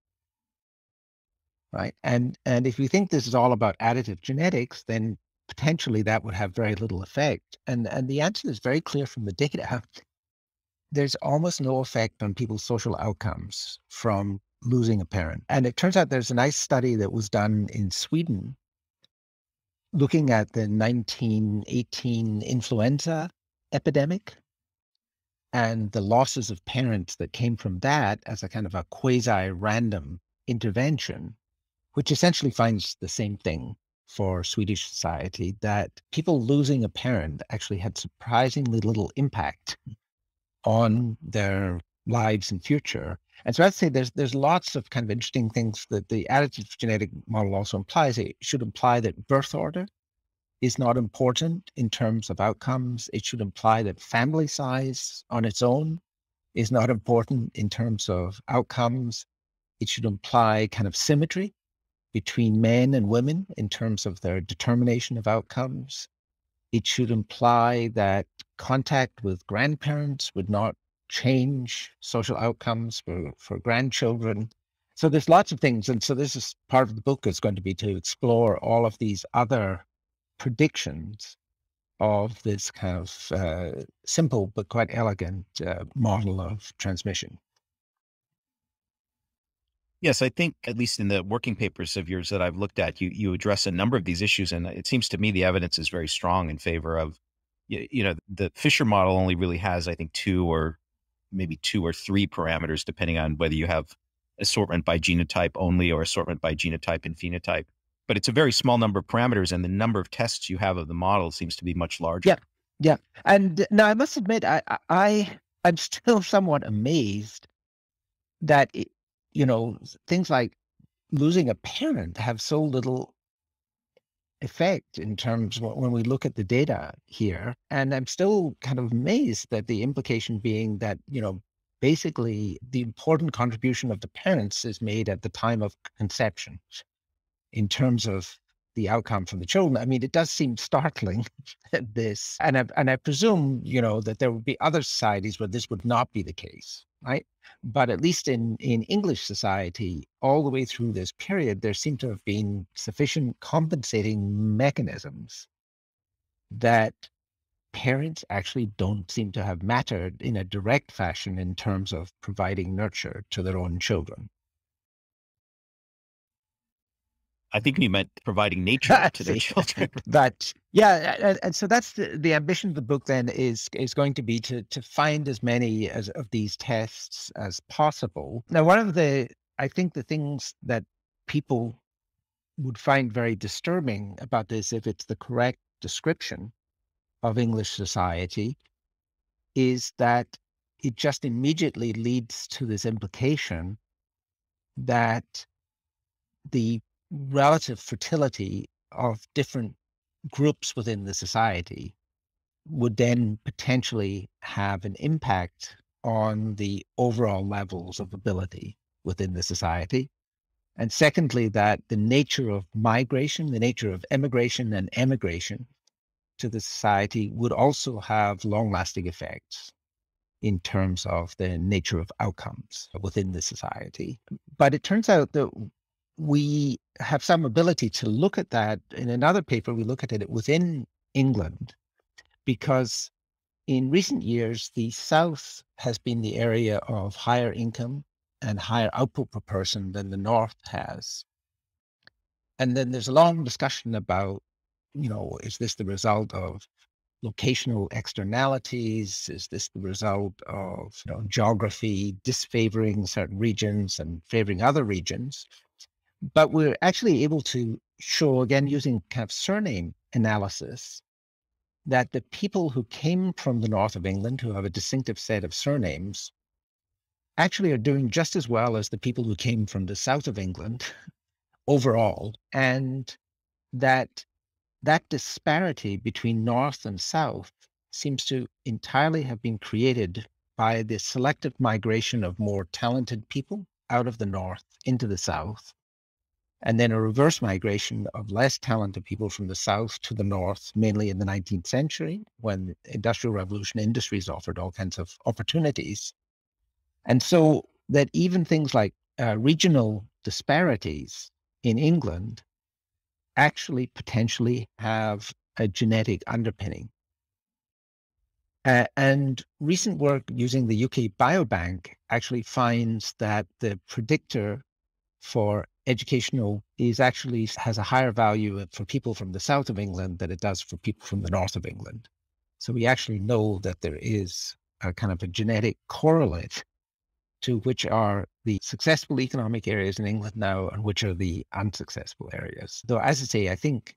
Right. And, and if you think this is all about additive genetics, then potentially that would have very little effect. And, and the answer is very clear from the data. There's almost no effect on people's social outcomes from losing a parent. And it turns out there's a nice study that was done in Sweden looking at the nineteen eighteen influenza epidemic and the losses of parents that came from that as a kind of a quasi-random intervention, which essentially finds the same thing for Swedish society, that people losing a parent actually had surprisingly little impact on their lives and future. And so I'd say there's, there's lots of kind of interesting things that the additive genetic model also implies. It should imply that birth order is not important in terms of outcomes. It should imply that family size on its own is not important in terms of outcomes. It should imply kind of symmetry between men and women in terms of their determination of outcomes. It should imply that contact with grandparents would not change social outcomes for, for grandchildren. So there's lots of things. And so this is part of the book is going to be to explore all of these other predictions of this kind of uh, simple but quite elegant uh, model of transmission. Yes, I think at least in the working papers of yours that I've looked at, you you address a number of these issues, and it seems to me the evidence is very strong in favor of, you, you know, the Fisher model only really has, I think, two or maybe two or three parameters, depending on whether you have assortment by genotype only or assortment by genotype and phenotype. But it's a very small number of parameters, and the number of tests you have of the model seems to be much larger. Yeah, yeah. And now I must admit, I, I I'm still somewhat amazed that it, you know, things like losing a parent have so little effect in terms of when we look at the data here. And I'm still kind of amazed that the implication being that, you know, basically the important contribution of the parents is made at the time of conception in terms of the outcome from the children. I mean, it does seem startling, this. And I, and I presume, you know, that there would be other societies where this would not be the case, right? But at least in, in English society, all the way through this period, there seem to have been sufficient compensating mechanisms that parents actually don't seem to have mattered in a direct fashion in terms of providing nurture to their own children. I think you meant providing nature to their children. But yeah, and, and so that's the, the ambition of the book then is is going to be to to find as many as of these tests as possible. Now, one of the, I think the things that people would find very disturbing about this, if it's the correct description of English society, is that it just immediately leads to this implication that the relative fertility of different groups within the society would then potentially have an impact on the overall levels of ability within the society. And secondly, that the nature of migration, the nature of emigration and emigration to the society would also have long-lasting effects in terms of the nature of outcomes within the society. But it turns out that we have some ability to look at that. In another paper, we look at it within England, because in recent years, the South has been the area of higher income and higher output per person than the North has. And then there's a long discussion about, you know, is this the result of locational externalities? Is this the result of, you know, geography disfavoring certain regions and favoring other regions? But we're actually able to show, again, using kind of surname analysis, that the people who came from the north of England, who have a distinctive set of surnames, actually are doing just as well as the people who came from the south of England overall, and that that disparity between north and south seems to entirely have been created by the selective migration of more talented people out of the north into the south, and then a reverse migration of less talented people from the south to the north, mainly in the nineteenth century, when the Industrial Revolution industries offered all kinds of opportunities. And so that even things like uh, regional disparities in England actually potentially have a genetic underpinning. Uh, and recent work using the U K Biobank actually finds that the predictor for educational is actually has a higher value for people from the south of England than it does for people from the north of England. So we actually know that there is a kind of a genetic correlate to which are the successful economic areas in England now and which are the unsuccessful areas. Though, as I say, I think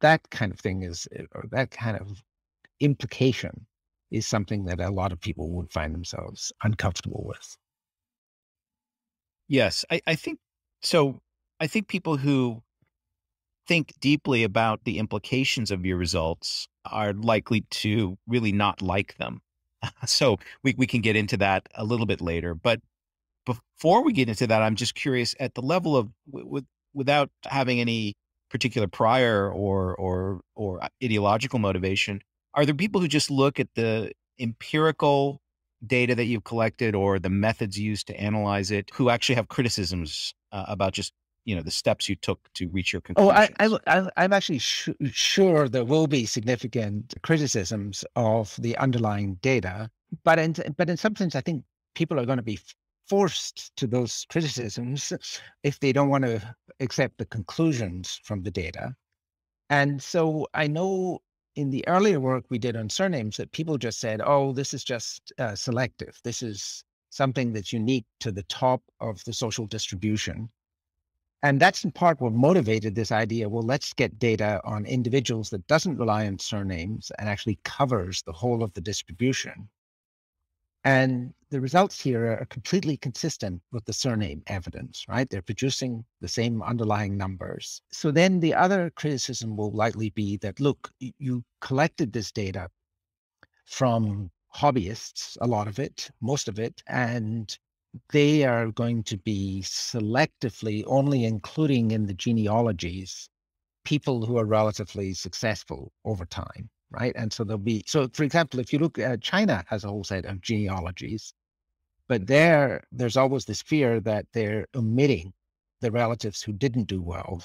that kind of thing is, or that kind of implication is something that a lot of people would find themselves uncomfortable with. Yes, I, I think So I think people who think deeply about the implications of your results are likely to really not like them. So we, we can get into that a little bit later. But before we get into that, I'm just curious at the level of, with, without having any particular prior or, or, or ideological motivation, are there people who just look at the empirical data that you've collected or the methods used to analyze it who actually have criticisms uh, about just, you know, the steps you took to reach your conclusions? Oh, I, I, I'm actually sh sure there will be significant criticisms of the underlying data, but in, but in some sense, I think people are going to be forced to those criticisms if they don't want to accept the conclusions from the data. And so I know in the earlier work we did on surnames that people just said, oh, this is just uh, selective. This is something that's unique to the top of the social distribution. And that's in part what motivated this idea, well, let's get data on individuals that doesn't rely on surnames and actually covers the whole of the distribution. And the results here are completely consistent with the surname evidence, right? They're producing the same underlying numbers. So then the other criticism will likely be that, look, you collected this data from hobbyists, a lot of it, most of it, and they are going to be selectively only including in the genealogies people who are relatively successful over time, right? And so there'll be, so for example, if you look at China has a whole set of genealogies, but there, there's always this fear that they're omitting the relatives who didn't do well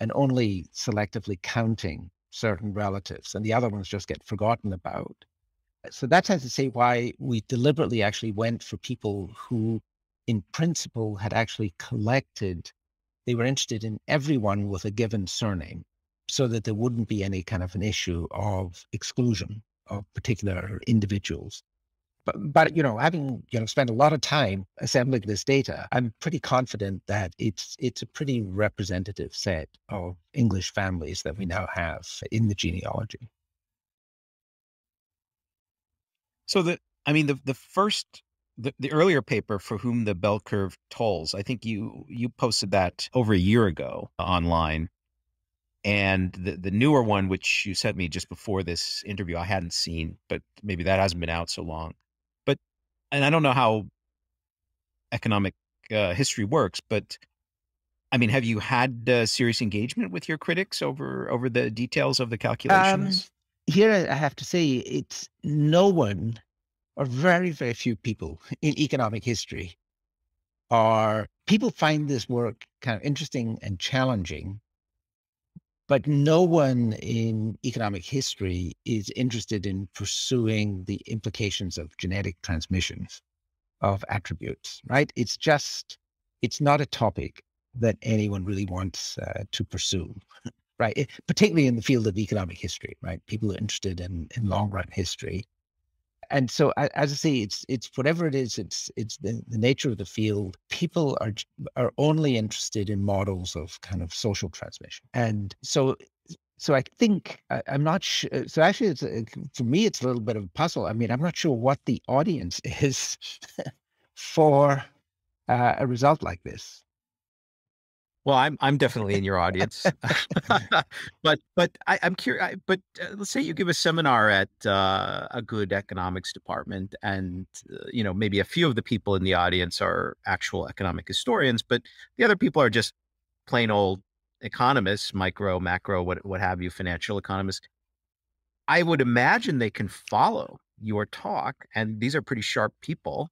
and only selectively counting certain relatives and the other ones just get forgotten about. So that has to say why we deliberately actually went for people who in principle had actually collected, they were interested in everyone with a given surname so that there wouldn't be any kind of an issue of exclusion of particular individuals. But, but you know, having you know spent a lot of time assembling this data, I'm pretty confident that it's, it's a pretty representative set of English families that we now have in the genealogy. So the, I mean, the, the first, the, the earlier paper, For Whom the Bell Curve Tolls, I think you, you posted that over a year ago online, and the, the newer one, which you sent me just before this interview, I hadn't seen, but maybe that hasn't been out so long, but, and I don't know how economic uh, history works, but I mean, have you had uh, serious engagement with your critics over, over the details of the calculations? Um... Here, I have to say, it's no one or very, very few people in economic history are, people find this work kind of interesting and challenging, but no one in economic history is interested in pursuing the implications of genetic transmissions of attributes, right? It's just, it's not a topic that anyone really wants uh, to pursue. Right, particularly in the field of economic history, right? People are interested in, in long-run history. And so, as I say, it's, it's whatever it is, it's, it's the, the nature of the field. People are, are only interested in models of kind of social transmission. And so, so I think, I, I'm not sure. So actually, it's a, for me, it's a little bit of a puzzle. I mean, I'm not sure what the audience is for uh, a result like this. Well, I'm I'm definitely in your audience, but but I, I'm curious. But uh, let's say you give a seminar at uh, a good economics department, and uh, you know maybe a few of the people in the audience are actual economic historians, but the other people are just plain old economists, micro, macro, what what have you, financial economists. I would imagine they can follow your talk, and these are pretty sharp people,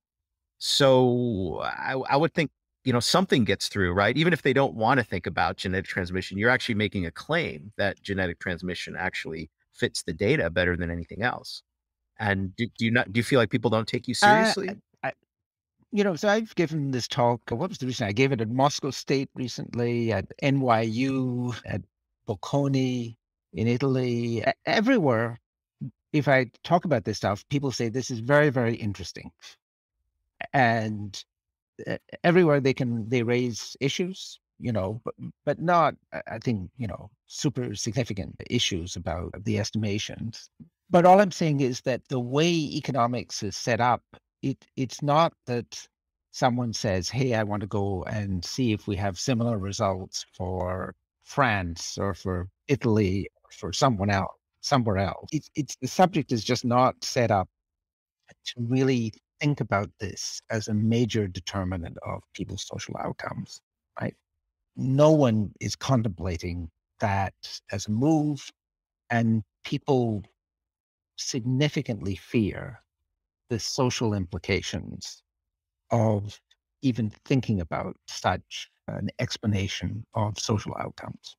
so I, I would think. You know, something gets through, right? Even if they don't want to think about genetic transmission, you're actually making a claim that genetic transmission actually fits the data better than anything else. And do, do you not, do you feel like people don't take you seriously? Uh, I, I, you know, so I've given this talk, what was the reason I gave it at Moscow State recently, at N Y U, at Bocconi in Italy, everywhere. If I talk about this stuff, people say this is very, very interesting. And everywhere they can, they raise issues, you know, but, but not, I think, you know, super significant issues about the estimations. But all I'm saying is that the way economics is set up, it, it's not that someone says, hey, I want to go and see if we have similar results for France or for Italy or for someone else, somewhere else. It, it's the subject is just not set up to really think about this as a major determinant of people's social outcomes, right? No one is contemplating that as a move, and people significantly fear the social implications of even thinking about such an explanation of social outcomes.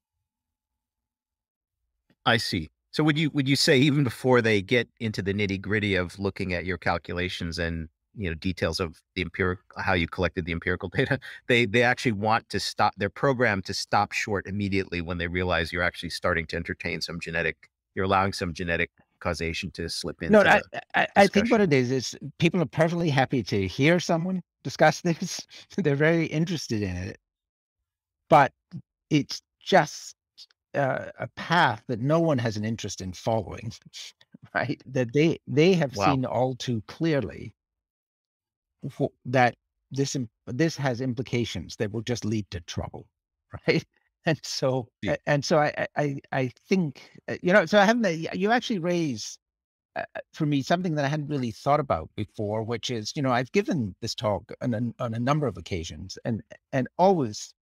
I see. So would you, would you say, even before they get into the nitty gritty of looking at your calculations and, you know, details of the empirical, how you collected the empirical data, they, they actually want to stop their program to stop short immediately when they realize you're actually starting to entertain some genetic, you're allowing some genetic causation to slip in? No, I, I, I think what it is, is people are perfectly happy to hear someone discuss this. They're very interested in it, but it's just uh, a path that no one has an interest in following, right? That they, they have wow. seen all too clearly for, that this, this has implications that will just lead to trouble, right? And so, yeah. and so I, I, I think, you know, so I haven't, you actually raise uh, for me something that I hadn't really thought about before, which is, you know, I've given this talk on a, on a number of occasions, and, and always,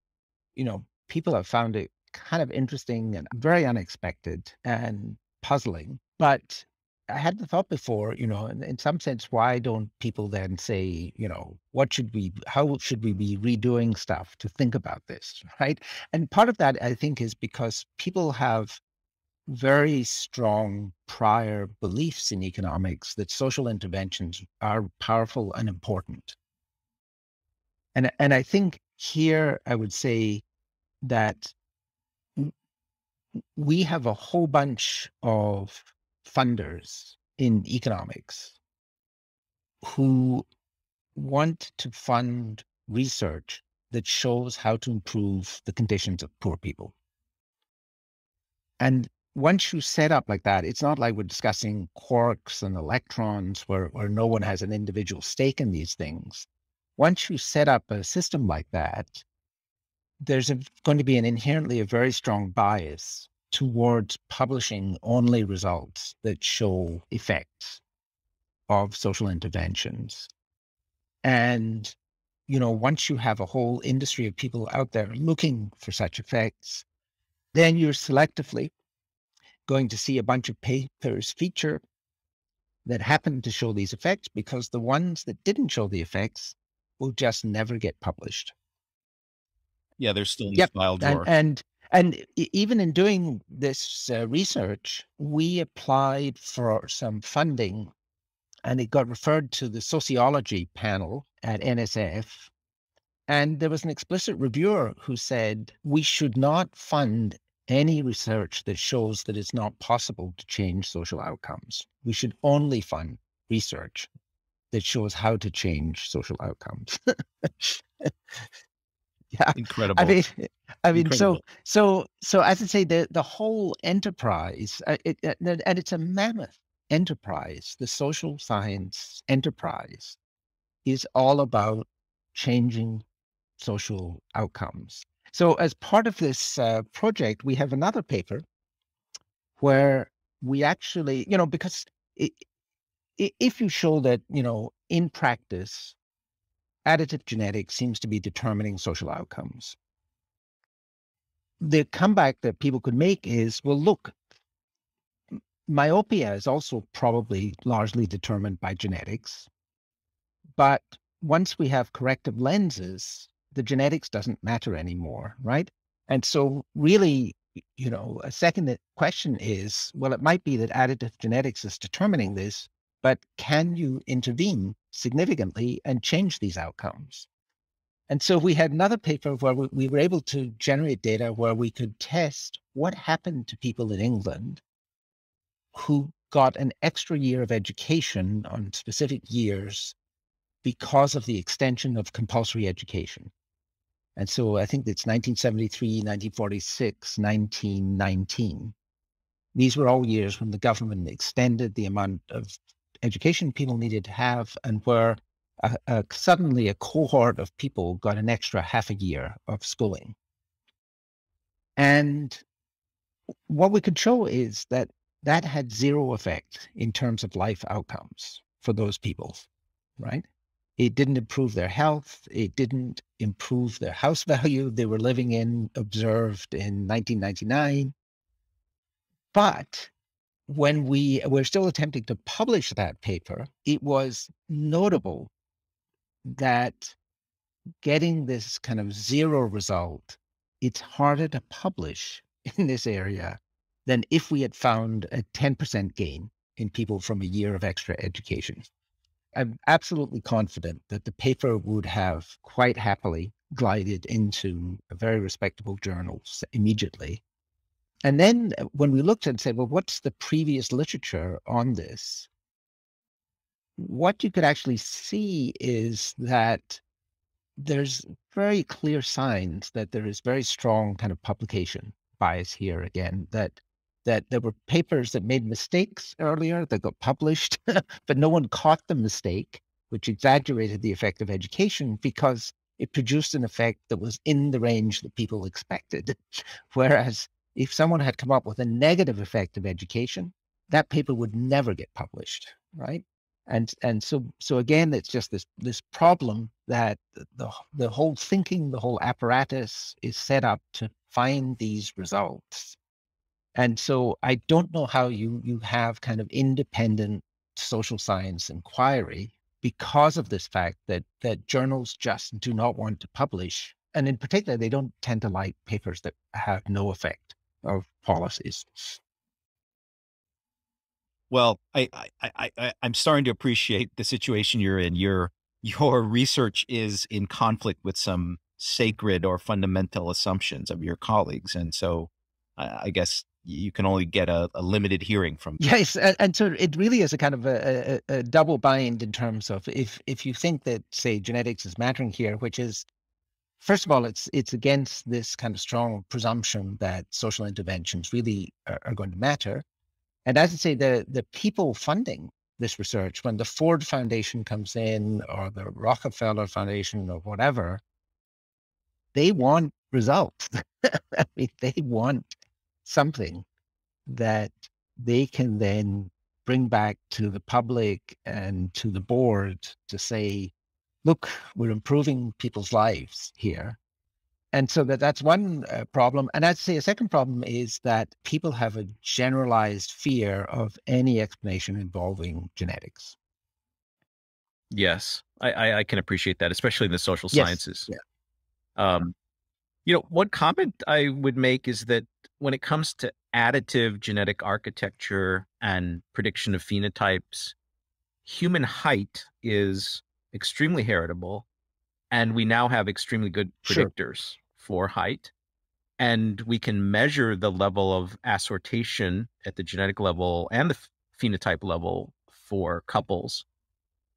you know, people have found it kind of interesting and very unexpected and puzzling, but I hadn't thought before, you know, and in some sense, why don't people then say, you know, what should we, how should we be redoing stuff to think about this, right? And part of that, I think, is because people have very strong prior beliefs in economics that social interventions are powerful and important. And, and I think here, I would say that we have a whole bunch of funders in economics who want to fund research that shows how to improve the conditions of poor people. And once you set up like that, it's not like we're discussing quarks and electrons where, where no one has an individual stake in these things. Once you set up a system like that, there's a, going to be an inherently a very strong bias towards publishing only results that show effects of social interventions. And, you know, once you have a whole industry of people out there looking for such effects, then you're selectively going to see a bunch of papers feature that happen to show these effects, because the ones that didn't show the effects will just never get published. Yeah, they're still in yep. the file drawer. And, and And even in doing this uh, research, we applied for some funding, and it got referred to the sociology panel at N S F. And there was an explicit reviewer who said, we should not fund any research that shows that it's not possible to change social outcomes. We should only fund research that shows how to change social outcomes. Yeah. Incredible. I mean, I mean, Incredible. so, so, so as I say, the, the whole enterprise, uh, it, uh, and it's a mammoth enterprise, the social science enterprise is all about changing social outcomes. So as part of this uh, project, we have another paper where we actually, you know, because it, it, if you show that, you know, in practice, additive genetics seems to be determining social outcomes, the comeback that people could make is, well, look, myopia is also probably largely determined by genetics. But once we have corrective lenses, the genetics doesn't matter anymore, right? And so really, you know, a second question is, well, it might be that additive genetics is determining this, but can you intervene significantly and change these outcomes? And so we had another paper where we, we were able to generate data where we could test what happened to people in England who got an extra year of education on specific years because of the extension of compulsory education. And so I think it's nineteen seventy-three, nineteen forty-six, nineteen nineteen. These were all years when the government extended the amount of education people needed to have, and where uh, uh, suddenly a cohort of people got an extra half a year of schooling. And what we could show is that that had zero effect in terms of life outcomes for those people, right? It didn't improve their health. It didn't improve their house value they were living in, observed in nineteen ninety-nine. But when we were still attempting to publish that paper, it was notable that getting this kind of zero result, it's harder to publish in this area than if we had found a ten percent gain in people from a year of extra education. I'm absolutely confident that the paper would have quite happily glided into very respectable journals immediately. And then when we looked and said, well, what's the previous literature on this? What you could actually see is that there's very clear signs that there is very strong kind of publication bias here again, that that there were papers that made mistakes earlier that got published, but no one caught the mistake, which exaggerated the effect of education because it produced an effect that was in the range that people expected. Whereas if someone had come up with a negative effect of education, that paper would never get published, right? And and so so again, it's just this this problem that the the whole thinking, the whole apparatus is set up to find these results. And so I don't know how you, you have kind of independent social science inquiry because of this fact that, that journals just do not want to publish. And in particular, they don't tend to like papers that have no effect of policies. Well, I, I, I, I, I'm starting to appreciate the situation you're in. Your, your research is in conflict with some sacred or fundamental assumptions of your colleagues. And so I, I guess you can only get a, a limited hearing from them. Yes. And, and so it really is a kind of a, a, a double bind in terms of if, if you think that, say, genetics is mattering here, which is, first of all, it's, it's against this kind of strong presumption that social interventions really are, are going to matter. And as I say, the, the people funding this research, when the Ford Foundation comes in or the Rockefeller Foundation or whatever, they want results. I mean, they want something that they can then bring back to the public and to the board to say, look, we're improving people's lives here. And so that, that's one uh, problem. And I'd say a second problem is that people have a generalized fear of any explanation involving genetics. Yes, I, I, I can appreciate that, especially in the social sciences. Yes. Yeah. Um, You know, one comment I would make is that when it comes to additive genetic architecture and prediction of phenotypes, human height is extremely heritable, and we now have extremely good predictors sure. for height, and we can measure the level of assortation at the genetic level and the phenotype level for couples.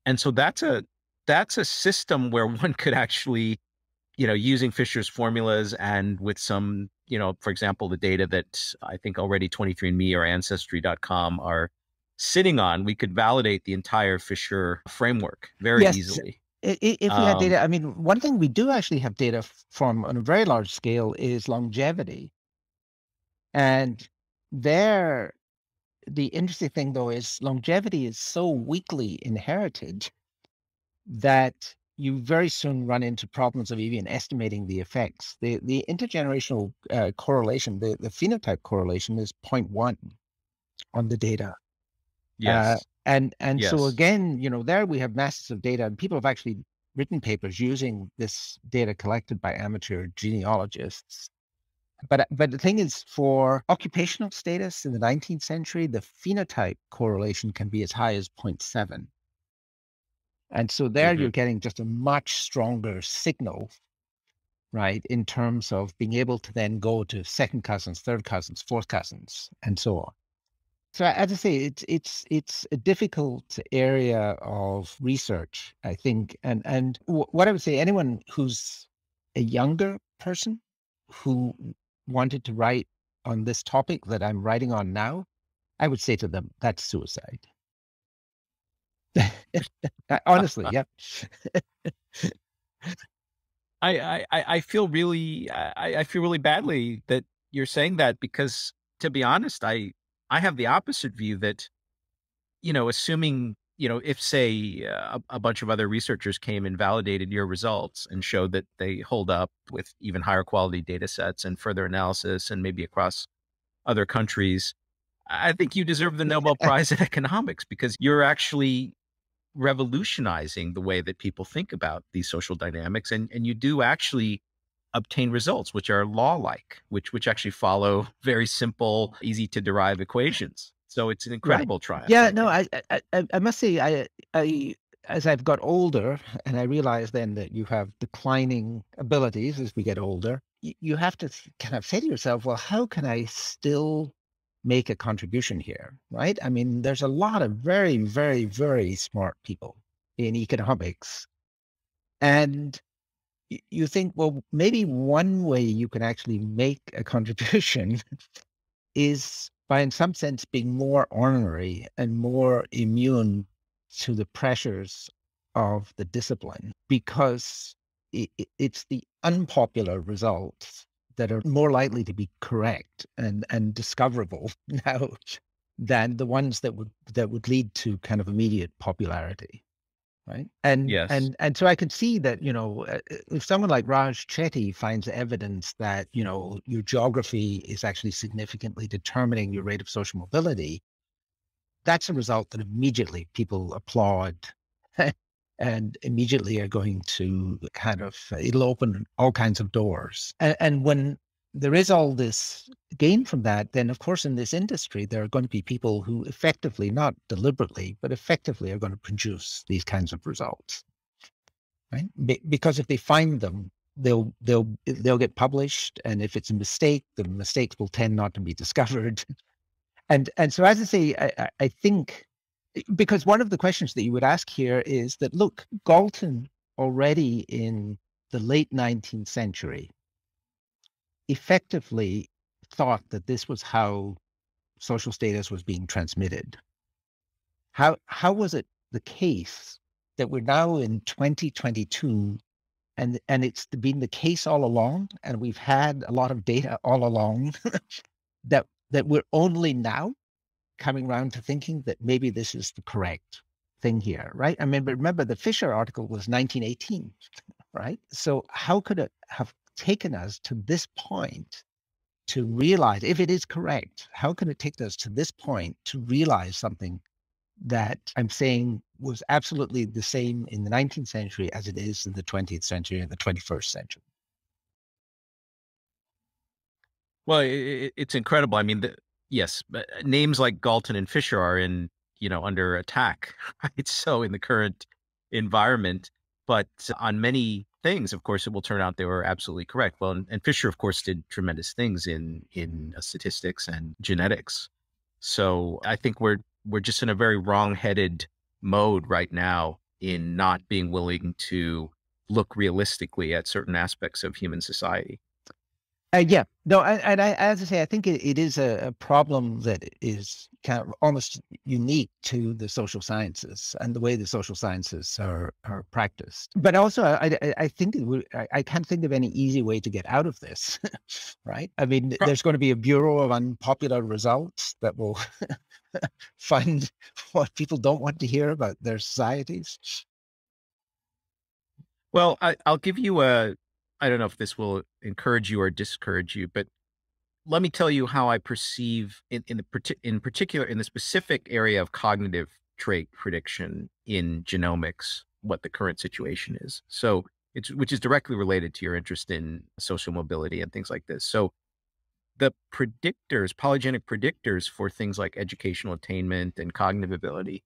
And so that's a, that's a system where one could actually, you know, using Fisher's formulas and with some, you know, for example, the data that I think already twenty-three and me or ancestry dot com are sitting on, we could validate the entire Fisher framework very yes. easily. If we um, had data, I mean, one thing we do actually have data from on a very large scale is longevity. And there, the interesting thing though is longevity is so weakly inherited that you very soon run into problems of even estimating the effects. The, the intergenerational uh, correlation, the, the phenotype correlation is zero point one on the data. Yes. Uh, and and yes. so again, you know, there we have masses of data and people have actually written papers using this data collected by amateur genealogists. But, but the thing is for occupational status in the nineteenth century, the phenotype correlation can be as high as zero point seven. And so there mm-hmm. you're getting just a much stronger signal, right, in terms of being able to then go to second cousins, third cousins, fourth cousins, and so on. So as I say, it's, it's, it's a difficult area of research, I think. And, and what I would say, anyone who's a younger person who wanted to write on this topic that I'm writing on now, I would say to them, that's suicide. Honestly, yeah. I, I, I feel really, I, I feel really badly that, you're saying that because, to be honest, I, I have the opposite view that, you know, assuming, you know, if say a, a bunch of other researchers came and validated your results and showed that they hold up with even higher quality data sets and further analysis and maybe across other countries, I think you deserve the Nobel Prize in economics because you're actually revolutionizing the way that people think about these social dynamics. And, and you do actually obtain results which are law-like, which, which actually follow very simple, easy to derive equations. So it's an incredible right. triumph. Yeah, I no, I, I I must say, I I as I've got older, and I realize then that you have declining abilities as we get older, you, you have to kind of say to yourself, well, how can I still make a contribution here, right? I mean, there's a lot of very, very, very smart people in economics. And you think, well, maybe one way you can actually make a contribution is by, in some sense, being more ornery and more immune to the pressures of the discipline, because it, it's the unpopular results that are more likely to be correct and, and discoverable now than the ones that would, that would lead to kind of immediate popularity. Right. And, yes. and, and so I could see that, you know, if someone like Raj Chetty finds evidence that, you know, your geography is actually significantly determining your rate of social mobility, that's a result that immediately people applaud and immediately are going to kind of, it'll open all kinds of doors. And, and when there is all this gain from that, then of course, in this industry, there are going to be people who effectively, not deliberately, but effectively are going to produce these kinds of results, right? Be because if they find them, they'll, they'll, they'll get published. And if it's a mistake, the mistakes will tend not to be discovered. And, and so, as I say, I, I think, because one of the questions that you would ask here is that, look, Galton already in the late nineteenth century effectively thought that this was how social status was being transmitted. How, how was it the case that we're now in twenty twenty-two and, and it's been the case all along, and we've had a lot of data all along that, that we're only now coming around to thinking that maybe this is the correct thing here, right? I mean, but remember the Fisher article was nineteen eighteen, right? So how could it have taken us to this point to realize, if it is correct, how can it take us to this point to realize something that I'm saying was absolutely the same in the nineteenth century as it is in the twentieth century and the twenty-first century? Well, it, it's incredible. I mean, the, yes, but names like Galton and Fisher are in, you know, under attack, right? So in the current environment, but on many things, of course, it will turn out they were absolutely correct. Well, and, and Fisher, of course, did tremendous things in, in statistics and genetics. So I think we're, we're just in a very wrong-headed mode right now in not being willing to look realistically at certain aspects of human society. Uh, yeah, no, I, and I, as I say, I think it, it is a, a problem that is kind of almost unique to the social sciences and the way the social sciences are, are practiced. But also, I, I, I think it would, I, I can't think of any easy way to get out of this, right? I mean, there's going to be a Bureau of Unpopular Results that will fund what people don't want to hear about their societies. Well, I, I'll give you a... I don't know if this will encourage you or discourage you, but let me tell you how I perceive in, in the in particular, in the specific area of cognitive trait prediction in genomics, what the current situation is. So it's, which is directly related to your interest in social mobility and things like this. So the predictors, polygenic predictors for things like educational attainment and cognitive ability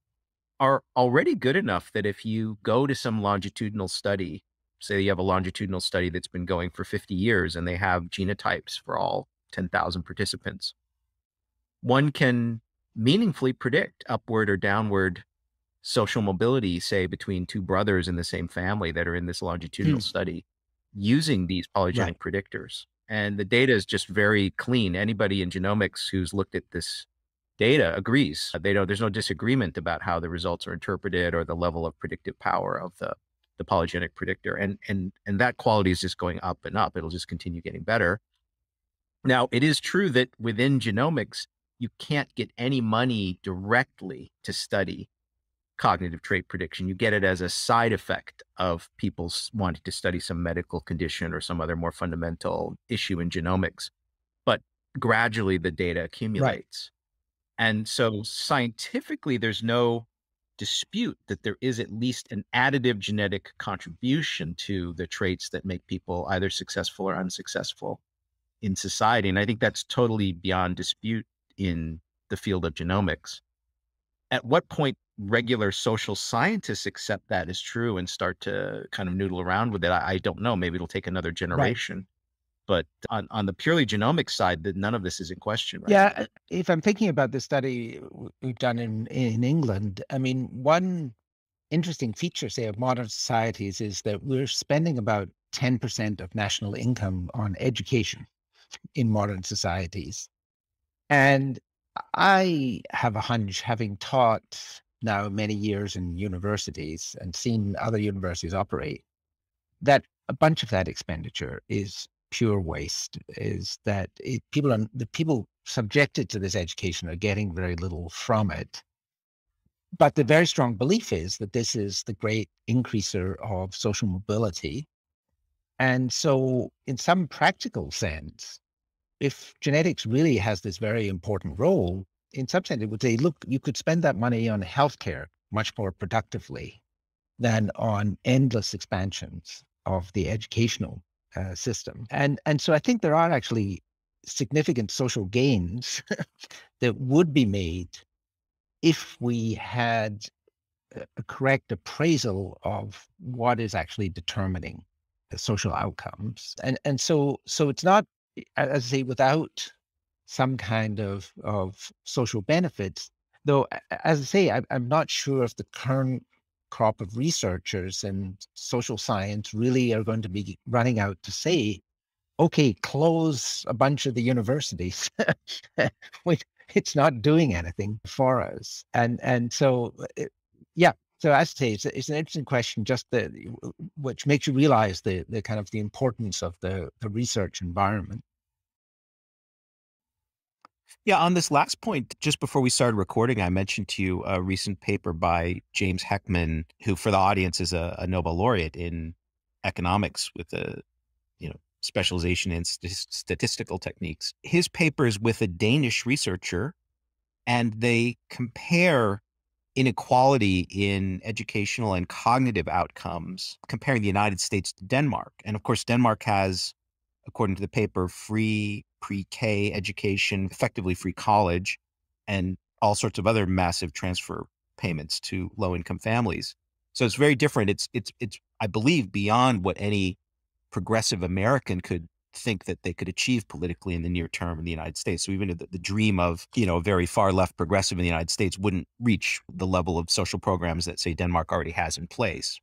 are already good enough that if you go to some longitudinal study, say you have a longitudinal study that's been going for fifty years and they have genotypes for all ten thousand participants, one can meaningfully predict upward or downward social mobility, say between two brothers in the same family that are in this longitudinal mm. study using these polygenic right. predictors. And the data is just very clean. Anybody in genomics who's looked at this data agrees. They don't, there's no disagreement about how the results are interpreted or the level of predictive power of the the polygenic predictor. And, and, and that quality is just going up and up. It'll just continue getting better. Now, it is true that within genomics, you can't get any money directly to study cognitive trait prediction. You get it as a side effect of people wanting to study some medical condition or some other more fundamental issue in genomics. But gradually, the data accumulates. Right. And so scientifically, there's no dispute that there is at least an additive genetic contribution to the traits that make people either successful or unsuccessful in society. And I think that's totally beyond dispute in the field of genomics. At what point regular social scientists accept that as true and start to kind of noodle around with it, I, I don't know. Maybe it'll take another generation. Right. But on, on the purely genomic side, that none of this is in question. Right? Yeah. If I'm thinking about the study we've done in, in England, I mean, one interesting feature, say, of modern societies is that we're spending about ten percent of national income on education in modern societies. And I have a hunch, having taught now many years in universities and seen other universities operate, that a bunch of that expenditure is pure waste, is that it, people, are, the people subjected to this education are getting very little from it. But the very strong belief is that this is the great increaser of social mobility. And so in some practical sense, if genetics really has this very important role, in some sense, it would say, look, you could spend that money on healthcare much more productively than on endless expansions of the educational uh, system. And, and so I think there are actually significant social gains that would be made if we had a correct appraisal of what is actually determining the social outcomes. And, and so, so it's not, as I say, without some kind of, of social benefits, though, as I say, I, I'm not sure if the current crop of researchers and social science really are going to be running out to say, okay, close a bunch of the universities. It's not doing anything for us. And, and so, it, yeah. So as I say, it's, it's an interesting question, just the, which makes you realize the, the kind of the importance of the, the research environment. Yeah, on this last point, just before we started recording, I mentioned to you a recent paper by James Heckman, who for the audience is a, a Nobel laureate in economics with a, you know, specialization in st statistical techniques. His paper is with a Danish researcher, and they compare inequality in educational and cognitive outcomes, comparing the United States to Denmark. And of course, Denmark has, according to the paper, free pre-K education, effectively free college, and all sorts of other massive transfer payments to low-income families. So it's very different. It's, it's, it's, I believe, beyond what any progressive American could think that they could achieve politically in the near term in the United States. So even the, the dream of, you know, a very far left progressive in the United States wouldn't reach the level of social programs that, say, Denmark already has in place.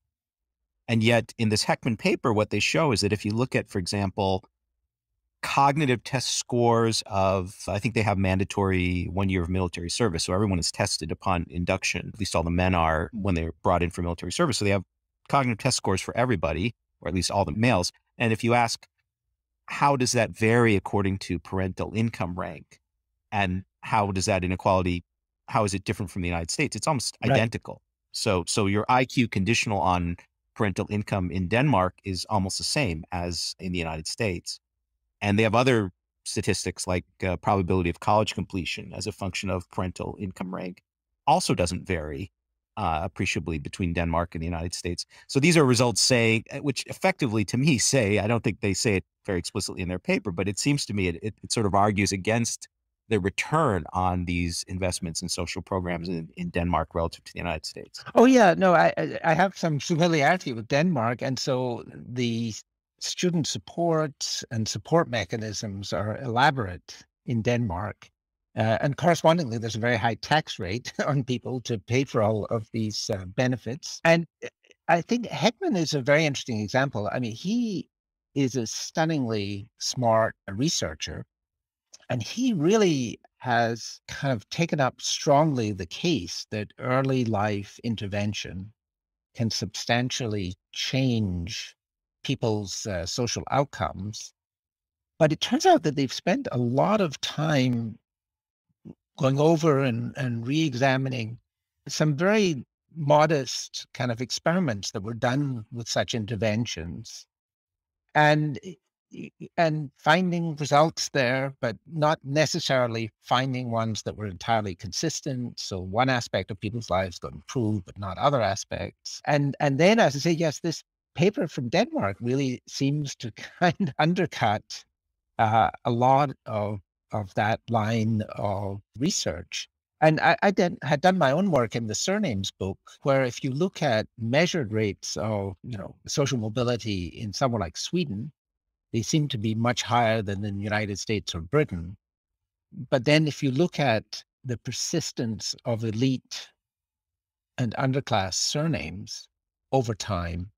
And yet in this Heckman paper, what they show is that if you look at, for example, cognitive test scores of, I think they have mandatory one year of military service. So everyone is tested upon induction, at least all the men are when they're brought in for military service. So they have cognitive test scores for everybody, or at least all the males. And if you ask, how does that vary according to parental income rank? And how does that inequality, how is it different from the United States? It's almost identical. Right. So, so your I Q conditional on parental income in Denmark is almost the same as in the United States. And they have other statistics like uh, probability of college completion as a function of parental income rank also doesn't vary uh, appreciably between Denmark and the United States. So these are results say, which effectively to me say, I don't think they say it very explicitly in their paper, but it seems to me it, it, it sort of argues against the return on these investments in social programs in, in Denmark relative to the United States. Oh yeah, no, I, I have some familiarity with Denmark. And so the student support and support mechanisms are elaborate in Denmark. Uh, and correspondingly, there's a very high tax rate on people to pay for all of these uh, benefits. And I think Heckman is a very interesting example. I mean, he is a stunningly smart researcher, and he really has kind of taken up strongly the case that early life intervention can substantially change people's uh, social outcomes. But it turns out that they've spent a lot of time going over and, and re-examining some very modest kind of experiments that were done with such interventions and, and finding results there, but not necessarily finding ones that were entirely consistent. So one aspect of people's lives got improved, but not other aspects. And, and then, as I say, yes, this paper from Denmark really seems to kind of undercut uh, a lot of of that line of research. And I, I did, had done my own work in the surnames book, where if you look at measured rates of, you know, social mobility in somewhere like Sweden, they seem to be much higher than in the United States or Britain. But then if you look at the persistence of elite and underclass surnames over time,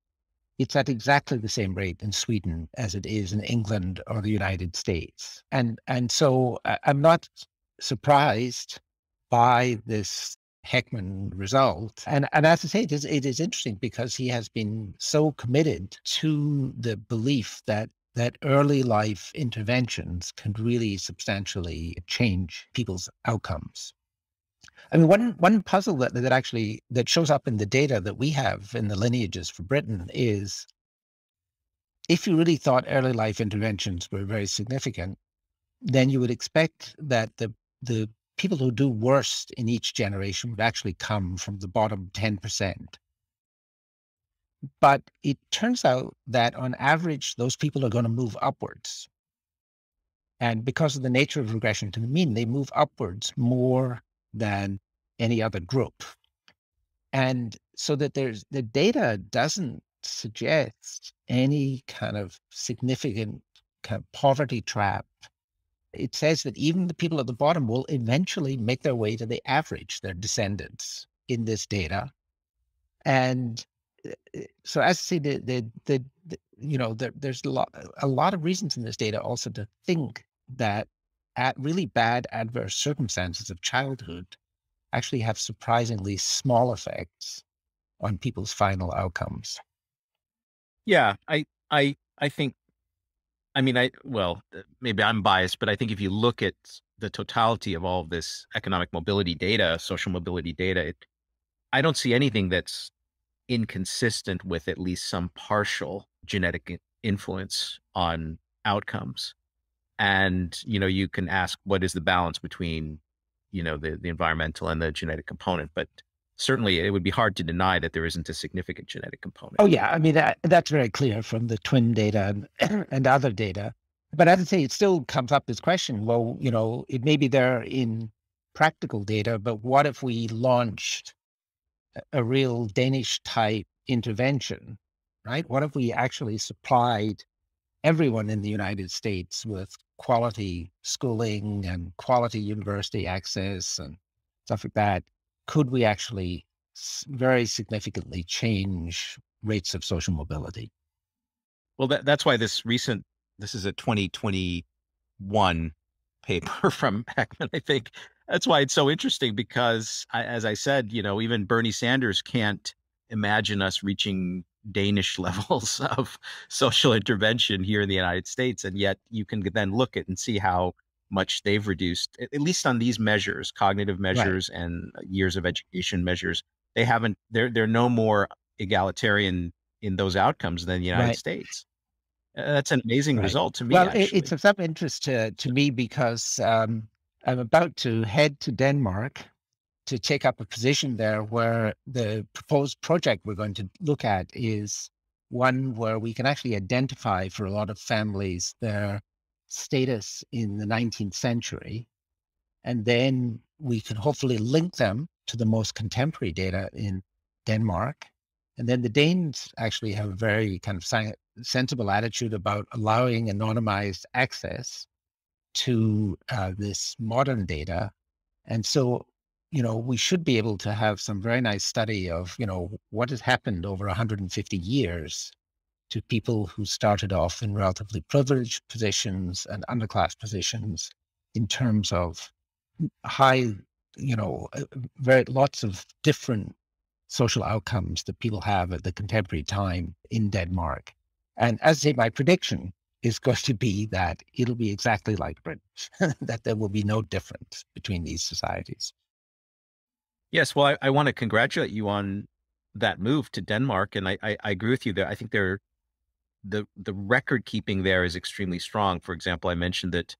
it's at exactly the same rate in Sweden as it is in England or the United States. And, and so I'm not surprised by this Heckman result. And, and as I say, it is, it is interesting because he has been so committed to the belief that, that early life interventions can really substantially change people's outcomes. I mean, one, one puzzle that, that actually, that shows up in the data that we have in the lineages for Britain is, if you really thought early life interventions were very significant, then you would expect that the, the people who do worst in each generation would actually come from the bottom ten percent. But it turns out that on average, those people are going to move upwards. And because of the nature of regression to the mean, they move upwards more than any other group. And so that there's, the data doesn't suggest any kind of significant kind of poverty trap. It says that even the people at the bottom will eventually make their way to the average, their descendants in this data. And so as I say, the, the, the, the, you know, there, there's a lot, a lot of reasons in this data also to think that at really bad adverse circumstances of childhood actually have surprisingly small effects on people's final outcomes. Yeah, I, I, I think, I mean, I, well, maybe I'm biased, but I think if you look at the totality of all of this economic mobility data, social mobility data, it, I don't see anything that's inconsistent with at least some partial genetic influence on outcomes. And, you know, you can ask, what is the balance between, you know, the, the environmental and the genetic component? But certainly it would be hard to deny that there isn't a significant genetic component. Oh, yeah. I mean, that, that's very clear from the twin data and, and other data. But as I say, it still comes up this question, well, you know, it may be there in practical data, but what if we launched a real Danish type intervention, right? What if we actually supplied everyone in the United States with quality schooling and quality university access and stuff like that? Could we actually very significantly change rates of social mobility? Well, that, that's why this recent, this is a twenty twenty-one paper from Heckman, I think. That's why it's so interesting, because I, as I said, you know, even Bernie Sanders can't imagine us reaching Danish levels of social intervention here in the United States. And yet you can then look at and see how much they've reduced, at least on these measures, cognitive measures right. and years of education measures. They haven't, they're, they're no more egalitarian in those outcomes than the United right. States. Uh, that's an amazing right. result to me. Well, actually. It's of some interest to, to me because um, I'm about to head to Denmark to take up a position there where the proposed project we're going to look at is one where we can actually identify for a lot of families their status in the nineteenth century. And then we can hopefully link them to the most contemporary data in Denmark. And then the Danes actually have a very kind of sensible attitude about allowing anonymized access to uh, this modern data. And so you know, we should be able to have some very nice study of, you know, what has happened over one hundred fifty years to people who started off in relatively privileged positions and underclass positions in terms of high, you know, very lots of different social outcomes that people have at the contemporary time in Denmark. And as I say, my prediction is going to be that it'll be exactly like Britain, that there will be no difference between these societies. Yes. Well, I, I want to congratulate you on that move to Denmark. And I, I, I agree with you there. I think there, the, the record keeping there is extremely strong. For example, I mentioned that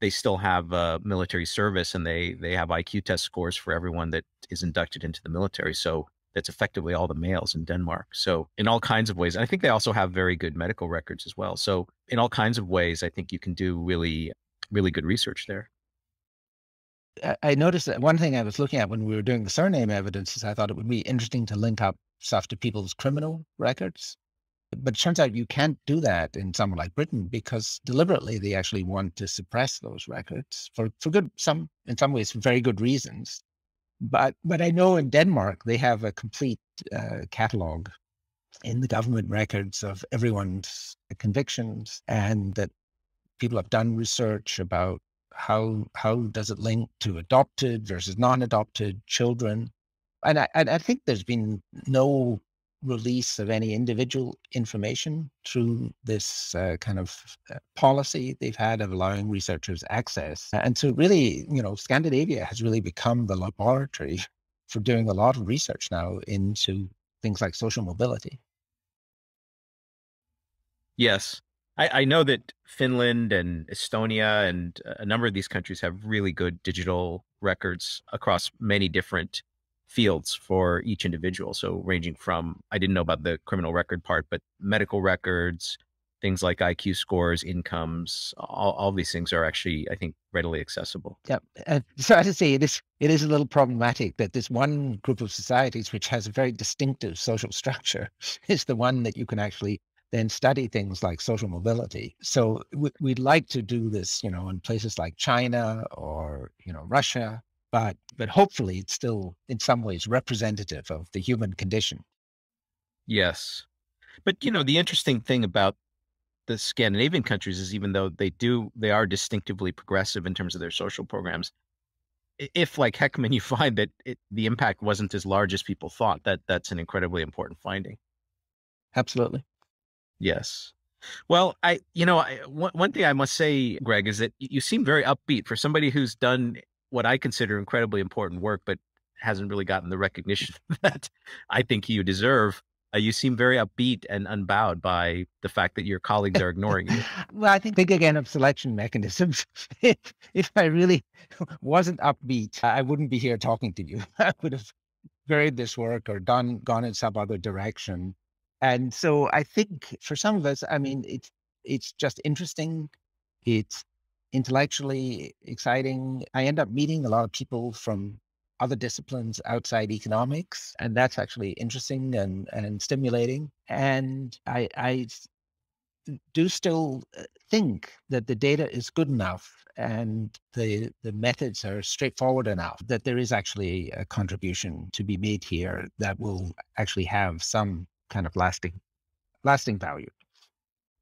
they still have uh, military service, and they, they have I Q test scores for everyone that is inducted into the military. So that's effectively all the males in Denmark. So in all kinds of ways, I think they also have very good medical records as well. So in all kinds of ways, I think you can do really, really good research there. I noticed that one thing I was looking at when we were doing the surname evidence is I thought it would be interesting to link up stuff to people's criminal records. But it turns out you can't do that in somewhere like Britain, because deliberately they actually want to suppress those records for, for good, some, in some ways, for very good reasons. But, but I know in Denmark, they have a complete uh, catalog in the government records of everyone's convictions, and that people have done research about how, how does it link to adopted versus non-adopted children. And I, I think there's been no release of any individual information through this uh, kind of uh, policy they've had of allowing researchers access. And so really, you know, Scandinavia has really become the laboratory for doing a lot of research now into things like social mobility. Yes. I, I know that Finland and Estonia and a number of these countries have really good digital records across many different fields for each individual. So ranging from, I didn't know about the criminal record part, but medical records, things like I Q scores, incomes, all, all these things are actually, I think, readily accessible. Yeah. Uh, so as I say, it is, it is a little problematic that this one group of societies, which has a very distinctive social structure, is the one that you can actually then study things like social mobility. So we, we'd like to do this, you know, in places like China or, you know, Russia. But, but hopefully it's still in some ways representative of the human condition. Yes. But, you know, the interesting thing about the Scandinavian countries is even though they do, they are distinctively progressive in terms of their social programs. If, like Heckman, you find that it, the impact wasn't as large as people thought, that that's an incredibly important finding. Absolutely. Yes. Well, I, you know, I, one, one thing I must say, Greg, is that you seem very upbeat for somebody who's done what I consider incredibly important work, but hasn't really gotten the recognition that I think you deserve. Uh, you seem very upbeat and unbowed by the fact that your colleagues are ignoring you. Well, I think, think again of selection mechanisms. if, if I really wasn't upbeat, I wouldn't be here talking to you. I would have buried this work or done, gone in some other direction. And so I think for some of us, I mean, it's, it's just interesting. It's intellectually exciting. I end up meeting a lot of people from other disciplines outside economics, and that's actually interesting and, and stimulating. And I, I do still think that the data is good enough and the, the methods are straightforward enough that there is actually a contribution to be made here that will actually have some kind of lasting, lasting value.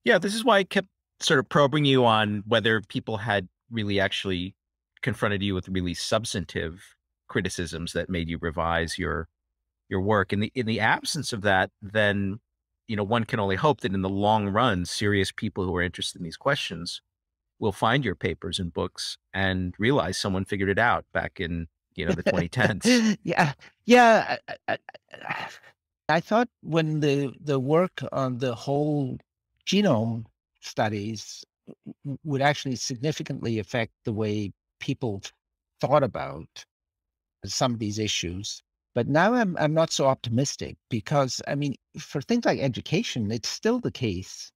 Yeah, this is why I kept sort of probing you on whether people had really actually confronted you with really substantive criticisms that made you revise your, your work. In the, in the absence of that, then, you know, one can only hope that in the long run, serious people who are interested in these questions will find your papers and books and realize someone figured it out back in, you know, the twenty tens. Yeah. Yeah. I, I, I thought when the, the work on the whole genome studies would actually significantly affect the way people thought about some of these issues. But now I'm, I'm not so optimistic because, I mean, for things like education, it's still the case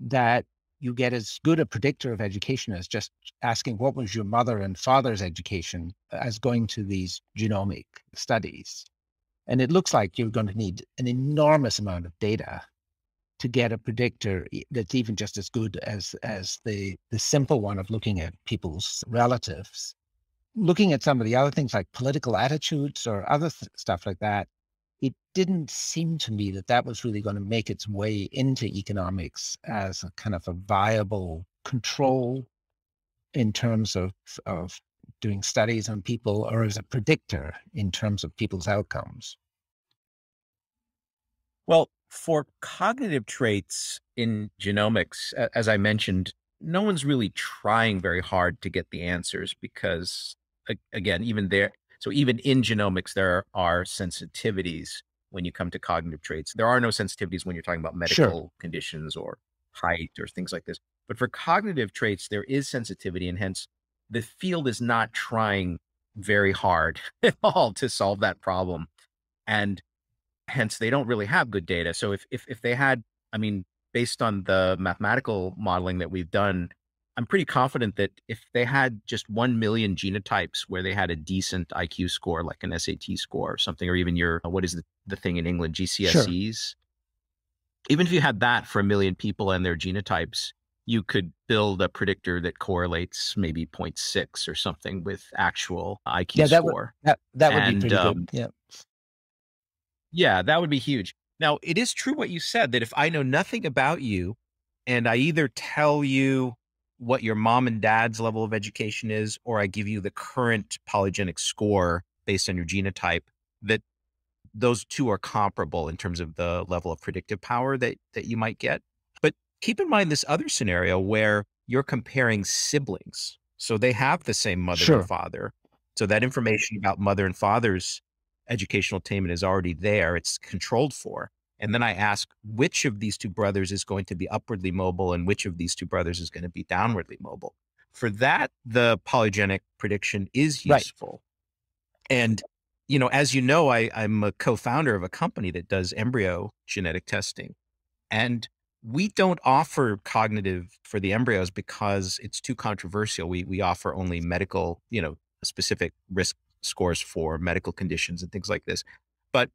that you get as good a predictor of education as just asking what was your mother and father's education as going to these genomic studies. And it looks like you're going to need an enormous amount of data to get a predictor that's even just as good as, as the, the simple one of looking at people's relatives. Looking at some of the other things like political attitudes or other th stuff like that, it didn't seem to me that that was really going to make its way into economics as a kind of a viable control in terms of, of doing studies on people or as a predictor in terms of people's outcomes. Well, For cognitive traits in genomics, as I mentioned, no one's really trying very hard to get the answers because, again, even there, so even in genomics, there are sensitivities when you come to cognitive traits. There are no sensitivities when you're talking about medical sure. conditions or height or things like this. But for cognitive traits, there is sensitivity, and hence the field is not trying very hard at all to solve that problem. And hence they don't really have good data. So if, if, if they had, I mean, based on the mathematical modeling that we've done, I'm pretty confident that if they had just one million genotypes where they had a decent I Q score, like an S A T score or something, or even your, what is the, the thing in England, G C S Es, sure. even if you had that for a million people and their genotypes, you could build a predictor that correlates maybe zero point six or something with actual I Q yeah, that score. Would, that that and, would be pretty um, good. Yeah. Yeah, that would be huge. Now, it is true what you said, that if I know nothing about you and I either tell you what your mom and dad's level of education is, or I give you the current polygenic score based on your genotype, that those two are comparable in terms of the level of predictive power that, that you might get. But keep in mind this other scenario where you're comparing siblings. So they have the same mother sure. and father. So that information about mother and father's educational attainment is already there. It's controlled for. And then I ask which of these two brothers is going to be upwardly mobile and which of these two brothers is going to be downwardly mobile. For that, the polygenic prediction is useful. Right. And, you know, as you know, I, I'm a co-founder of a company that does embryo genetic testing. And we don't offer cognitive for the embryos because it's too controversial. We, we offer only medical, you know, specific risk scores for medical conditions and things like this. But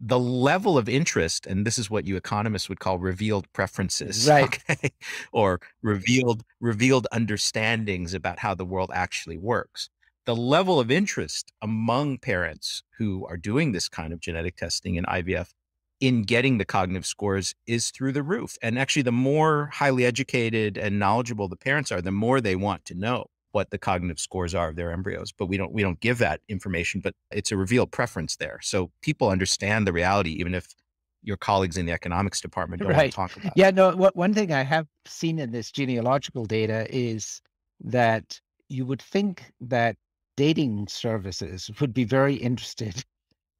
the level of interest, and this is what you economists would call revealed preferences, right? Okay? Or revealed, revealed understandings about how the world actually works. The level of interest among parents who are doing this kind of genetic testing in I V F in getting the cognitive scores is through the roof. And actually, the more highly educated and knowledgeable the parents are, the more they want to know what the cognitive scores are of their embryos, but we don't, we don't give that information, but it's a revealed preference there. So people understand the reality, even if your colleagues in the economics department don't right. want to talk about yeah, it. Yeah, no, what, one thing I have seen in this genealogical data is that you would think that dating services would be very interested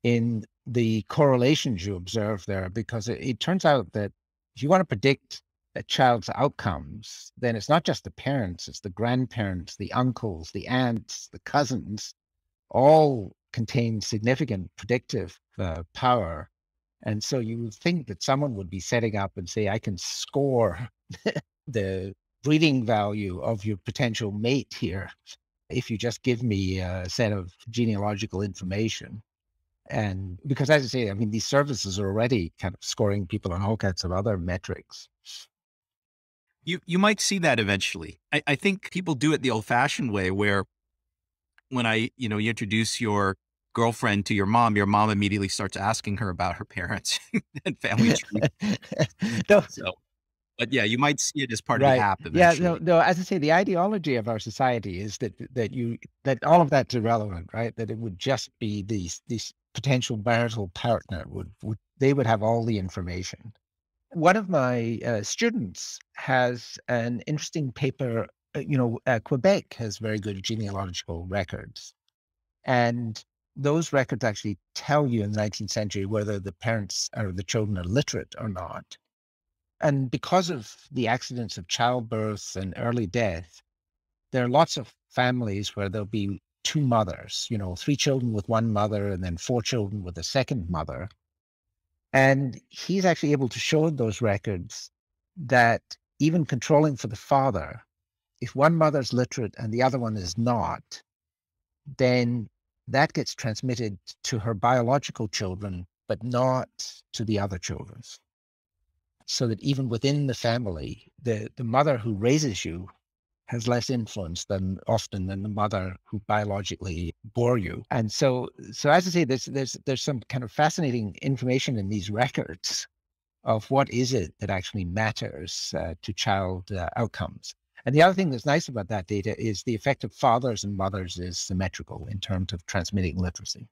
in the correlations you observe there, because it, it turns out that if you want to predict a child's outcomes, then it's not just the parents, it's the grandparents, the uncles, the aunts, the cousins, all contain significant predictive uh, power. And so you would think that someone would be setting up and say, I can score the breeding value of your potential mate here if you just give me a set of genealogical information. And because, as I say, I mean, these services are already kind of scoring people on all kinds of other metrics. You, you might see that eventually. I, I think people do it the old fashioned way where when I, you know, you introduce your girlfriend to your mom, your mom immediately starts asking her about her parents and family tree. no. So, but yeah, you might see it as part right. of the app eventually. Yeah, no, no, as I say, the ideology of our society is that, that you, that all of that's irrelevant, right? That it would just be these, these potential marital partner would, would, they would have all the information. One of my uh, students has an interesting paper, uh, you know, uh, Quebec has very good genealogical records. And those records actually tell you in the nineteenth century whether the parents or the children are literate or not. And because of the accidents of childbirth and early death, there are lots of families where there'll be two mothers, you know, three children with one mother and then four children with a second mother. And he's actually able to show in those records that even controlling for the father, if one mother's literate and the other one is not, then that gets transmitted to her biological children, but not to the other children. So that even within the family, the, the mother who raises you has less influence than often than the mother who biologically bore you. And so, so as I say, there's, there's, there's some kind of fascinating information in these records of what is it that actually matters uh, to child uh, outcomes. And the other thing that's nice about that data is the effect of fathers and mothers is symmetrical in terms of transmitting literacy.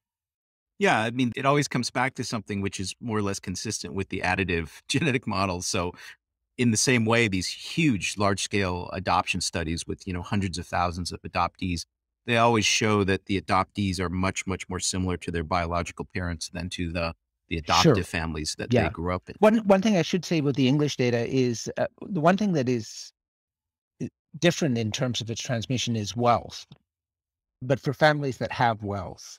Yeah, I mean, it always comes back to something which is more or less consistent with the additive genetic model. So in the same way, these huge large-scale adoption studies with, you know, hundreds of thousands of adoptees, they always show that the adoptees are much, much more similar to their biological parents than to the the adoptive sure. families that yeah. they grew up in. One, one thing I should say with the English data is uh, the one thing that is different in terms of its transmission is wealth, but for families that have wealth.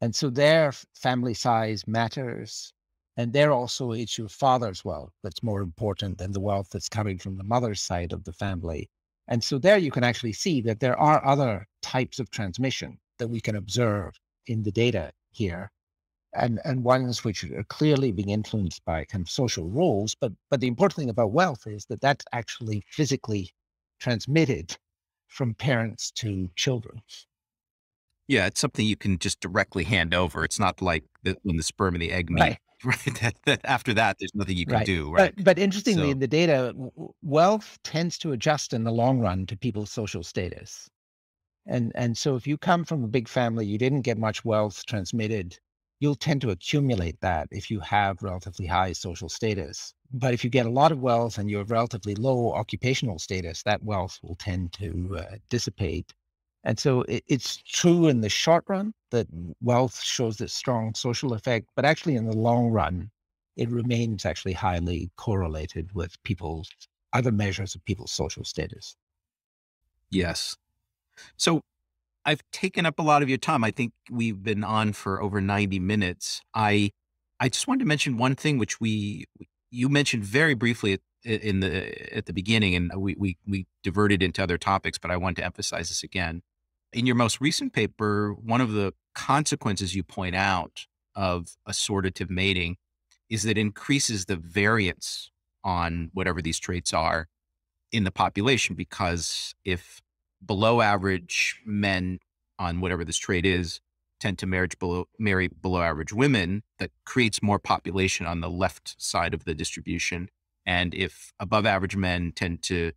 And so their family size matters, and they're also an issue of father's wealth that's more important than the wealth that's coming from the mother's side of the family. And so there you can actually see that there are other types of transmission that we can observe in the data here, and, and ones which are clearly being influenced by kind of social roles. But, but the important thing about wealth is that that's actually physically transmitted from parents to children. Yeah, it's something you can just directly hand over. It's not like the, when the sperm and the egg meet. Right. Right. That, that after that, there's nothing you can right. do. Right. But, but interestingly, so, in the data, wealth tends to adjust in the long run to people's social status. And, and so if you come from a big family, you didn't get much wealth transmitted, you'll tend to accumulate that if you have relatively high social status. But if you get a lot of wealth and you have relatively low occupational status, that wealth will tend to uh, dissipate. And so it, it's true in the short run that wealth shows this strong social effect, but actually in the long run, it remains actually highly correlated with people's other measures of people's social status. Yes. So I've taken up a lot of your time. I think we've been on for over ninety minutes. I, I just wanted to mention one thing, which we, you mentioned very briefly at in the, at the beginning, and we, we, we diverted into other topics, but I want to emphasize this again. In your most recent paper, one of the consequences you point out of assortative mating is that it increases the variance on whatever these traits are in the population, because if below average men on whatever this trait is tend to marriage below, marry below average women, that creates more population on the left side of the distribution. And if above average men tend to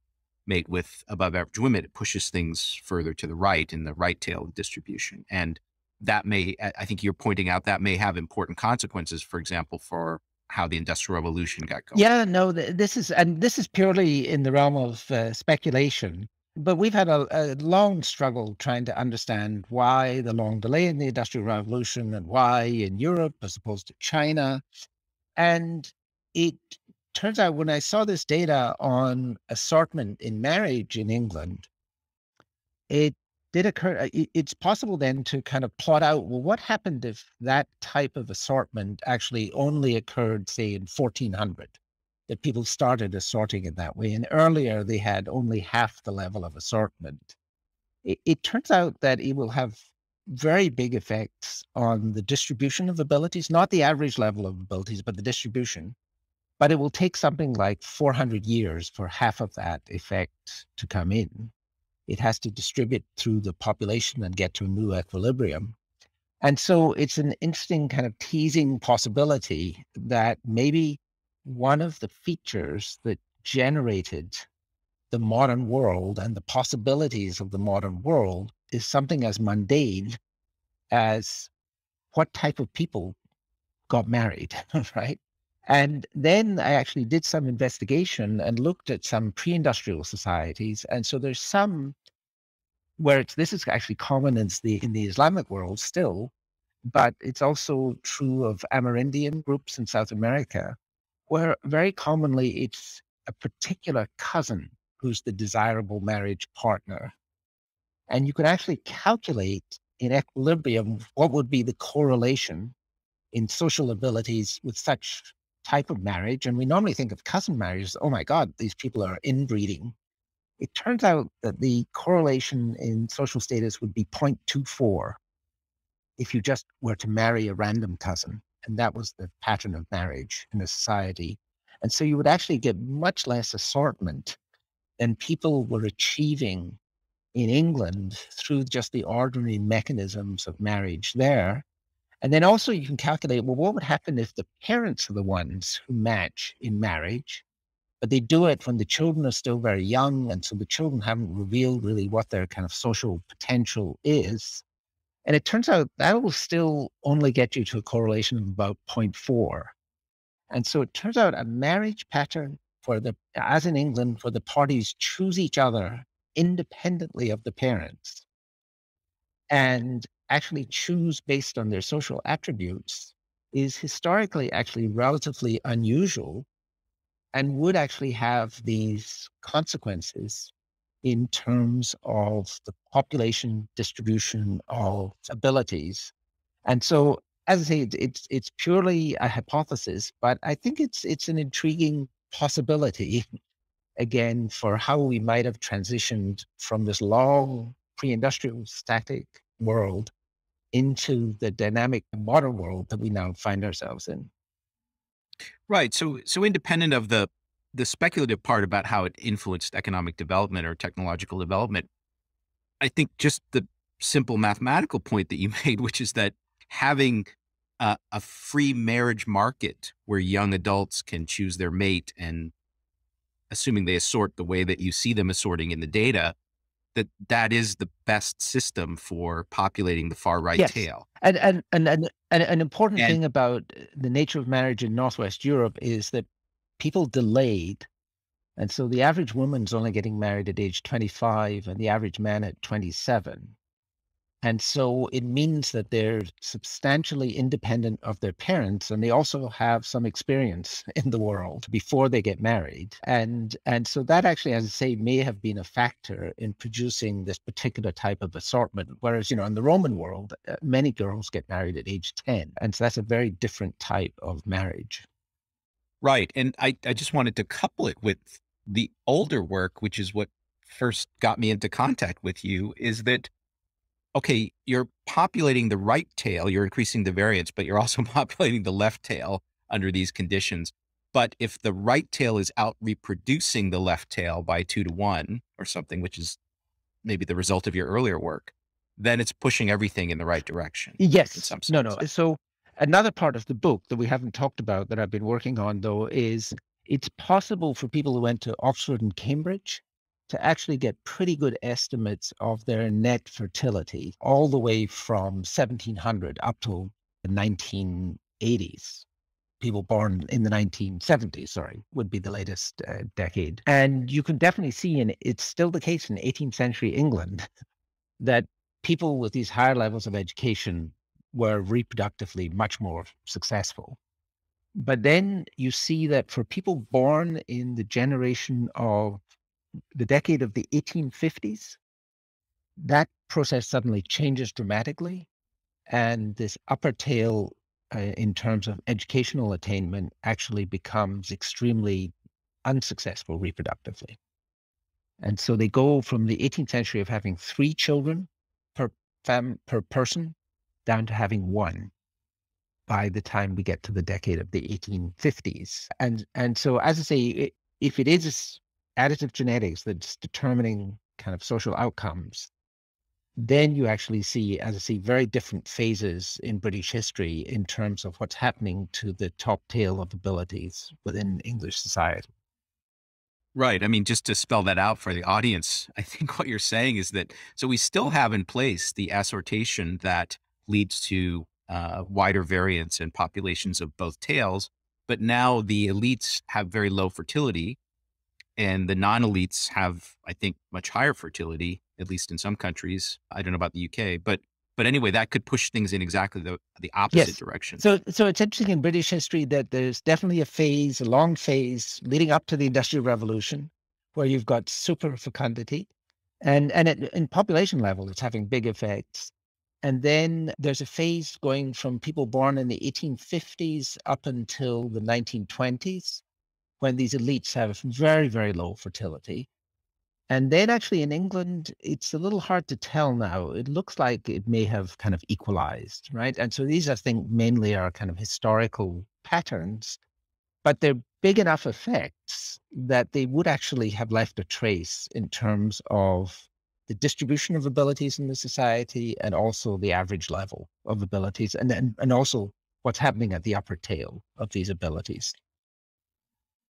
mate with above average women, it pushes things further to the right in the right tail of distribution. And that may, I think you're pointing out, that may have important consequences, for example, for how the Industrial Revolution got going. Yeah, no, this is, and this is purely in the realm of uh, speculation, but we've had a, a long struggle trying to understand why the long delay in the Industrial Revolution and why in Europe as opposed to China. And it turns out when I saw this data on assortment in marriage in England, it did occur, it's possible then to kind of plot out, well, what happened if that type of assortment actually only occurred, say, in fourteen hundred, that people started assorting in that way, and earlier they had only half the level of assortment. It, it turns out that it will have very big effects on the distribution of abilities, not the average level of abilities, but the distribution. But it will take something like four hundred years for half of that effect to come in. It has to distribute through the population and get to a new equilibrium. And so it's an interesting kind of teasing possibility that maybe one of the features that generated the modern world and the possibilities of the modern world is something as mundane as what type of people got married, right? And then I actually did some investigation and looked at some pre-industrial societies. And so there's some where it's, this is actually common in the, in the Islamic world still, but it's also true of Amerindian groups in South America, where very commonly it's a particular cousin who's the desirable marriage partner. And you can actually calculate in equilibrium what would be the correlation in social abilities with such type of marriage. And we normally think of cousin marriages, oh my God, these people are inbreeding. It turns out that the correlation in social status would be zero point two four if you just were to marry a random cousin. And that was the pattern of marriage in a society. And so you would actually get much less assortment than people were achieving in England through just the ordinary mechanisms of marriage there. And then also you can calculate, well, what would happen if the parents are the ones who match in marriage, but they do it when the children are still very young. And so the children haven't revealed really what their kind of social potential is. And it turns out that will still only get you to a correlation of about zero point four. And so it turns out a marriage pattern for the, as in England, for the parties choose each other independently of the parents and actually choose based on their social attributes is historically actually relatively unusual and would actually have these consequences in terms of the population distribution of abilities. And so, as I say, it's, it's purely a hypothesis, but I think it's, it's an intriguing possibility, again, for how we might have transitioned from this long pre-industrial static world into the dynamic modern world that we now find ourselves in. Right. So, so independent of the the speculative part about how it influenced economic development or technological development, I think just the simple mathematical point that you made, which is that having uh, a free marriage market where young adults can choose their mate, and assuming they assort the way that you see them assorting in the data, that that is the best system for populating the far right yes. tail. And, and, and, and, and an important and, thing about the nature of marriage in Northwest Europe is that people delayed. And so the average woman's only getting married at age twenty-five and the average man at twenty-seven. And so it means that they're substantially independent of their parents, and they also have some experience in the world before they get married. And, and so that actually, as I say, may have been a factor in producing this particular type of assortment. Whereas, you know, in the Roman world, many girls get married at age ten. And so that's a very different type of marriage. Right. And I, I just wanted to couple it with the older work, which is what first got me into contact with you, is that, okay, you're populating the right tail, you're increasing the variance, but you're also populating the left tail under these conditions. But if the right tail is out reproducing the left tail by two to one or something, which is maybe the result of your earlier work, then it's pushing everything in the right direction. Yes. No, no. So another part of the book that we haven't talked about that I've been working on, though, is it's possible for people who went to Oxford and Cambridge to actually get pretty good estimates of their net fertility all the way from seventeen hundred up to the nineteen eighties. People born in the nineteen seventies, sorry, would be the latest uh, decade. And you can definitely see, and it's still the case in eighteenth century England, that people with these higher levels of education were reproductively much more successful. But then you see that for people born in the generation of the decade of the eighteen fifties, that process suddenly changes dramatically. And this upper tail uh, in terms of educational attainment actually becomes extremely unsuccessful reproductively. And so they go from the eighteenth century of having three children per fam per person down to having one by the time we get to the decade of the eighteen fifties. And, and so, as I say, it, if it is additive genetics that's determining kind of social outcomes, then you actually see, as I say, very different phases in British history in terms of what's happening to the top tail of abilities within English society. Right. I mean, just to spell that out for the audience, I think what you're saying is that, so we still have in place the assortation that leads to uh, wider variance in populations of both tails. But now the elites have very low fertility and the non-elites have, I think, much higher fertility, at least in some countries. I don't know about the U K, but, but anyway, that could push things in exactly the, the opposite yes. direction. So, so it's interesting in British history that there's definitely a phase, a long phase leading up to the Industrial Revolution, where you've got super fecundity and, and at, in population level, it's having big effects. And then there's a phase going from people born in the eighteen fifties up until the nineteen twenties, when these elites have very, very low fertility. And then actually in England, it's a little hard to tell now. It looks like it may have kind of equalized, right? And so these, I think, mainly are kind of historical patterns, but they're big enough effects that they would actually have left a trace in terms of the distribution of abilities in the society, and also the average level of abilities, and, and and also what's happening at the upper tail of these abilities.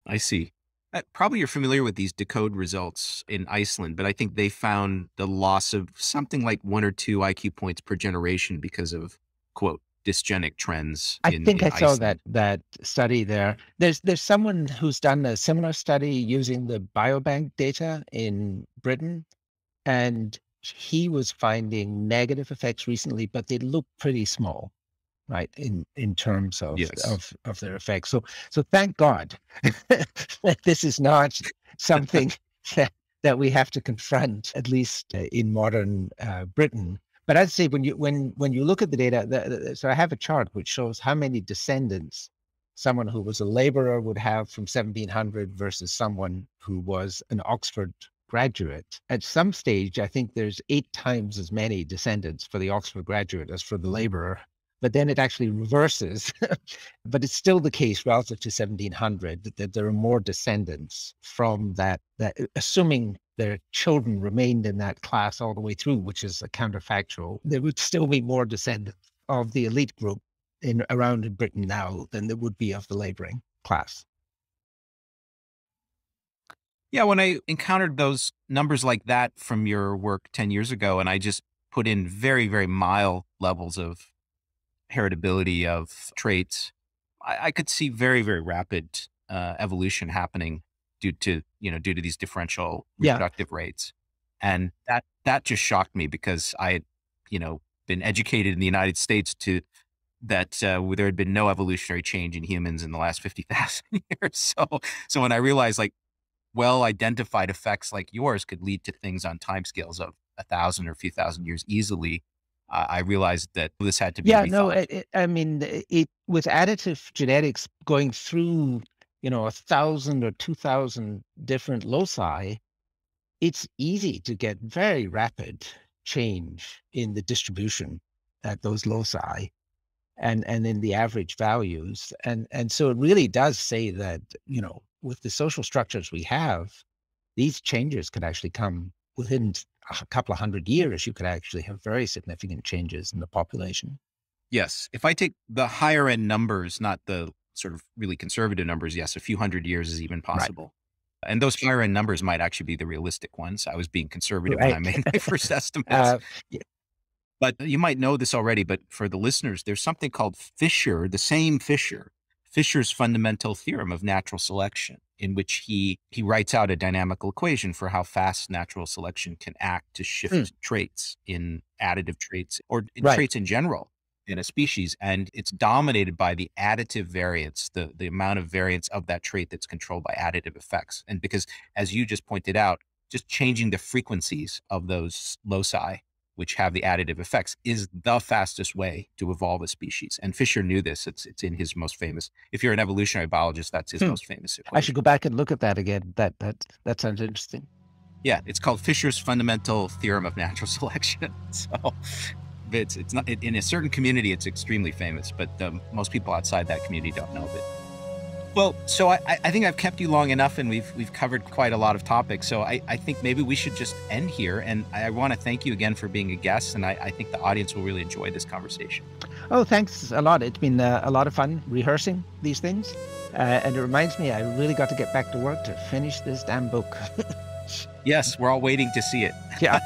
I see. Uh, probably you're familiar with these decode results in Iceland, but I think they found the loss of something like one or two I Q points per generation because of, quote, dysgenic trends. I in, think in I Iceland. saw that that study there. There's there's someone who's done a similar study using the biobank data in Britain, and he was finding negative effects recently, but they look pretty small, right? In in terms of yes. of of their effects. So so thank God that this is not something that that we have to confront, at least in modern uh, Britain. But I'd say when you when when you look at the data, the, the, so I have a chart which shows how many descendants someone who was a laborer would have from seventeen hundred versus someone who was an Oxford graduate. At some stage, I think there's eight times as many descendants for the Oxford graduate as for the laborer, but then it actually reverses. But it's still the case relative to seventeen hundred that, that there are more descendants from that, that assuming their children remained in that class all the way through, which is a counterfactual, there would still be more descendants of the elite group in around in Britain now than there would be of the laboring class. Yeah, when I encountered those numbers like that from your work ten years ago, and I just put in very, very mild levels of heritability of traits, I, I could see very, very rapid uh, evolution happening due to, you know, due to these differential reproductive yeah. rates. And that, that just shocked me because I had, you know, been educated in the United States to that, uh, there had been no evolutionary change in humans in the last fifty thousand years. So, so when I realized like well-identified effects like yours could lead to things on timescales of a thousand or a few thousand years easily, Uh, I realized that this had to be. Yeah, rethought. no, it, it, I mean, it with additive genetics going through, you know, a thousand or two thousand different loci, it's easy to get very rapid change in the distribution at those loci, and and in the average values, and and so it really does say that, you know, with the social structures we have, these changes could actually come within a couple of hundred years. You could actually have very significant changes in the population. Yes. If I take the higher end numbers, not the sort of really conservative numbers, yes, a few hundred years is even possible. Right. And those higher end numbers might actually be the realistic ones. I was being conservative right. when I made my first estimates. Uh, yeah. But you might know this already, but for the listeners, there's something called Fisher, the same Fisher, Fisher's fundamental theorem of natural selection, in which he, he writes out a dynamical equation for how fast natural selection can act to shift mm. traits in additive traits or in right. traits in general in a species. And it's dominated by the additive variance, the, the amount of variance of that trait that's controlled by additive effects. And because, as you just pointed out, just changing the frequencies of those loci, which have the additive effects, is the fastest way to evolve a species. And Fisher knew this. It's, it's in his most famous, if you're an evolutionary biologist, that's his hmm. most famous equation. I should go back and look at that again. That, that, that sounds interesting. Yeah. It's called Fisher's fundamental theorem of natural selection. So it's, it's not it, in a certain community, it's extremely famous, but um, most people outside that community don't know of it. Well, so I, I think I've kept you long enough, and we've we've covered quite a lot of topics. So I, I think maybe we should just end here. And I want to thank you again for being a guest, and I, I think the audience will really enjoy this conversation. Oh, thanks a lot. It's been uh, a lot of fun rehearsing these things. Uh, and it reminds me, I really got to get back to work to finish this damn book. Yes, we're all waiting to see it. Yeah.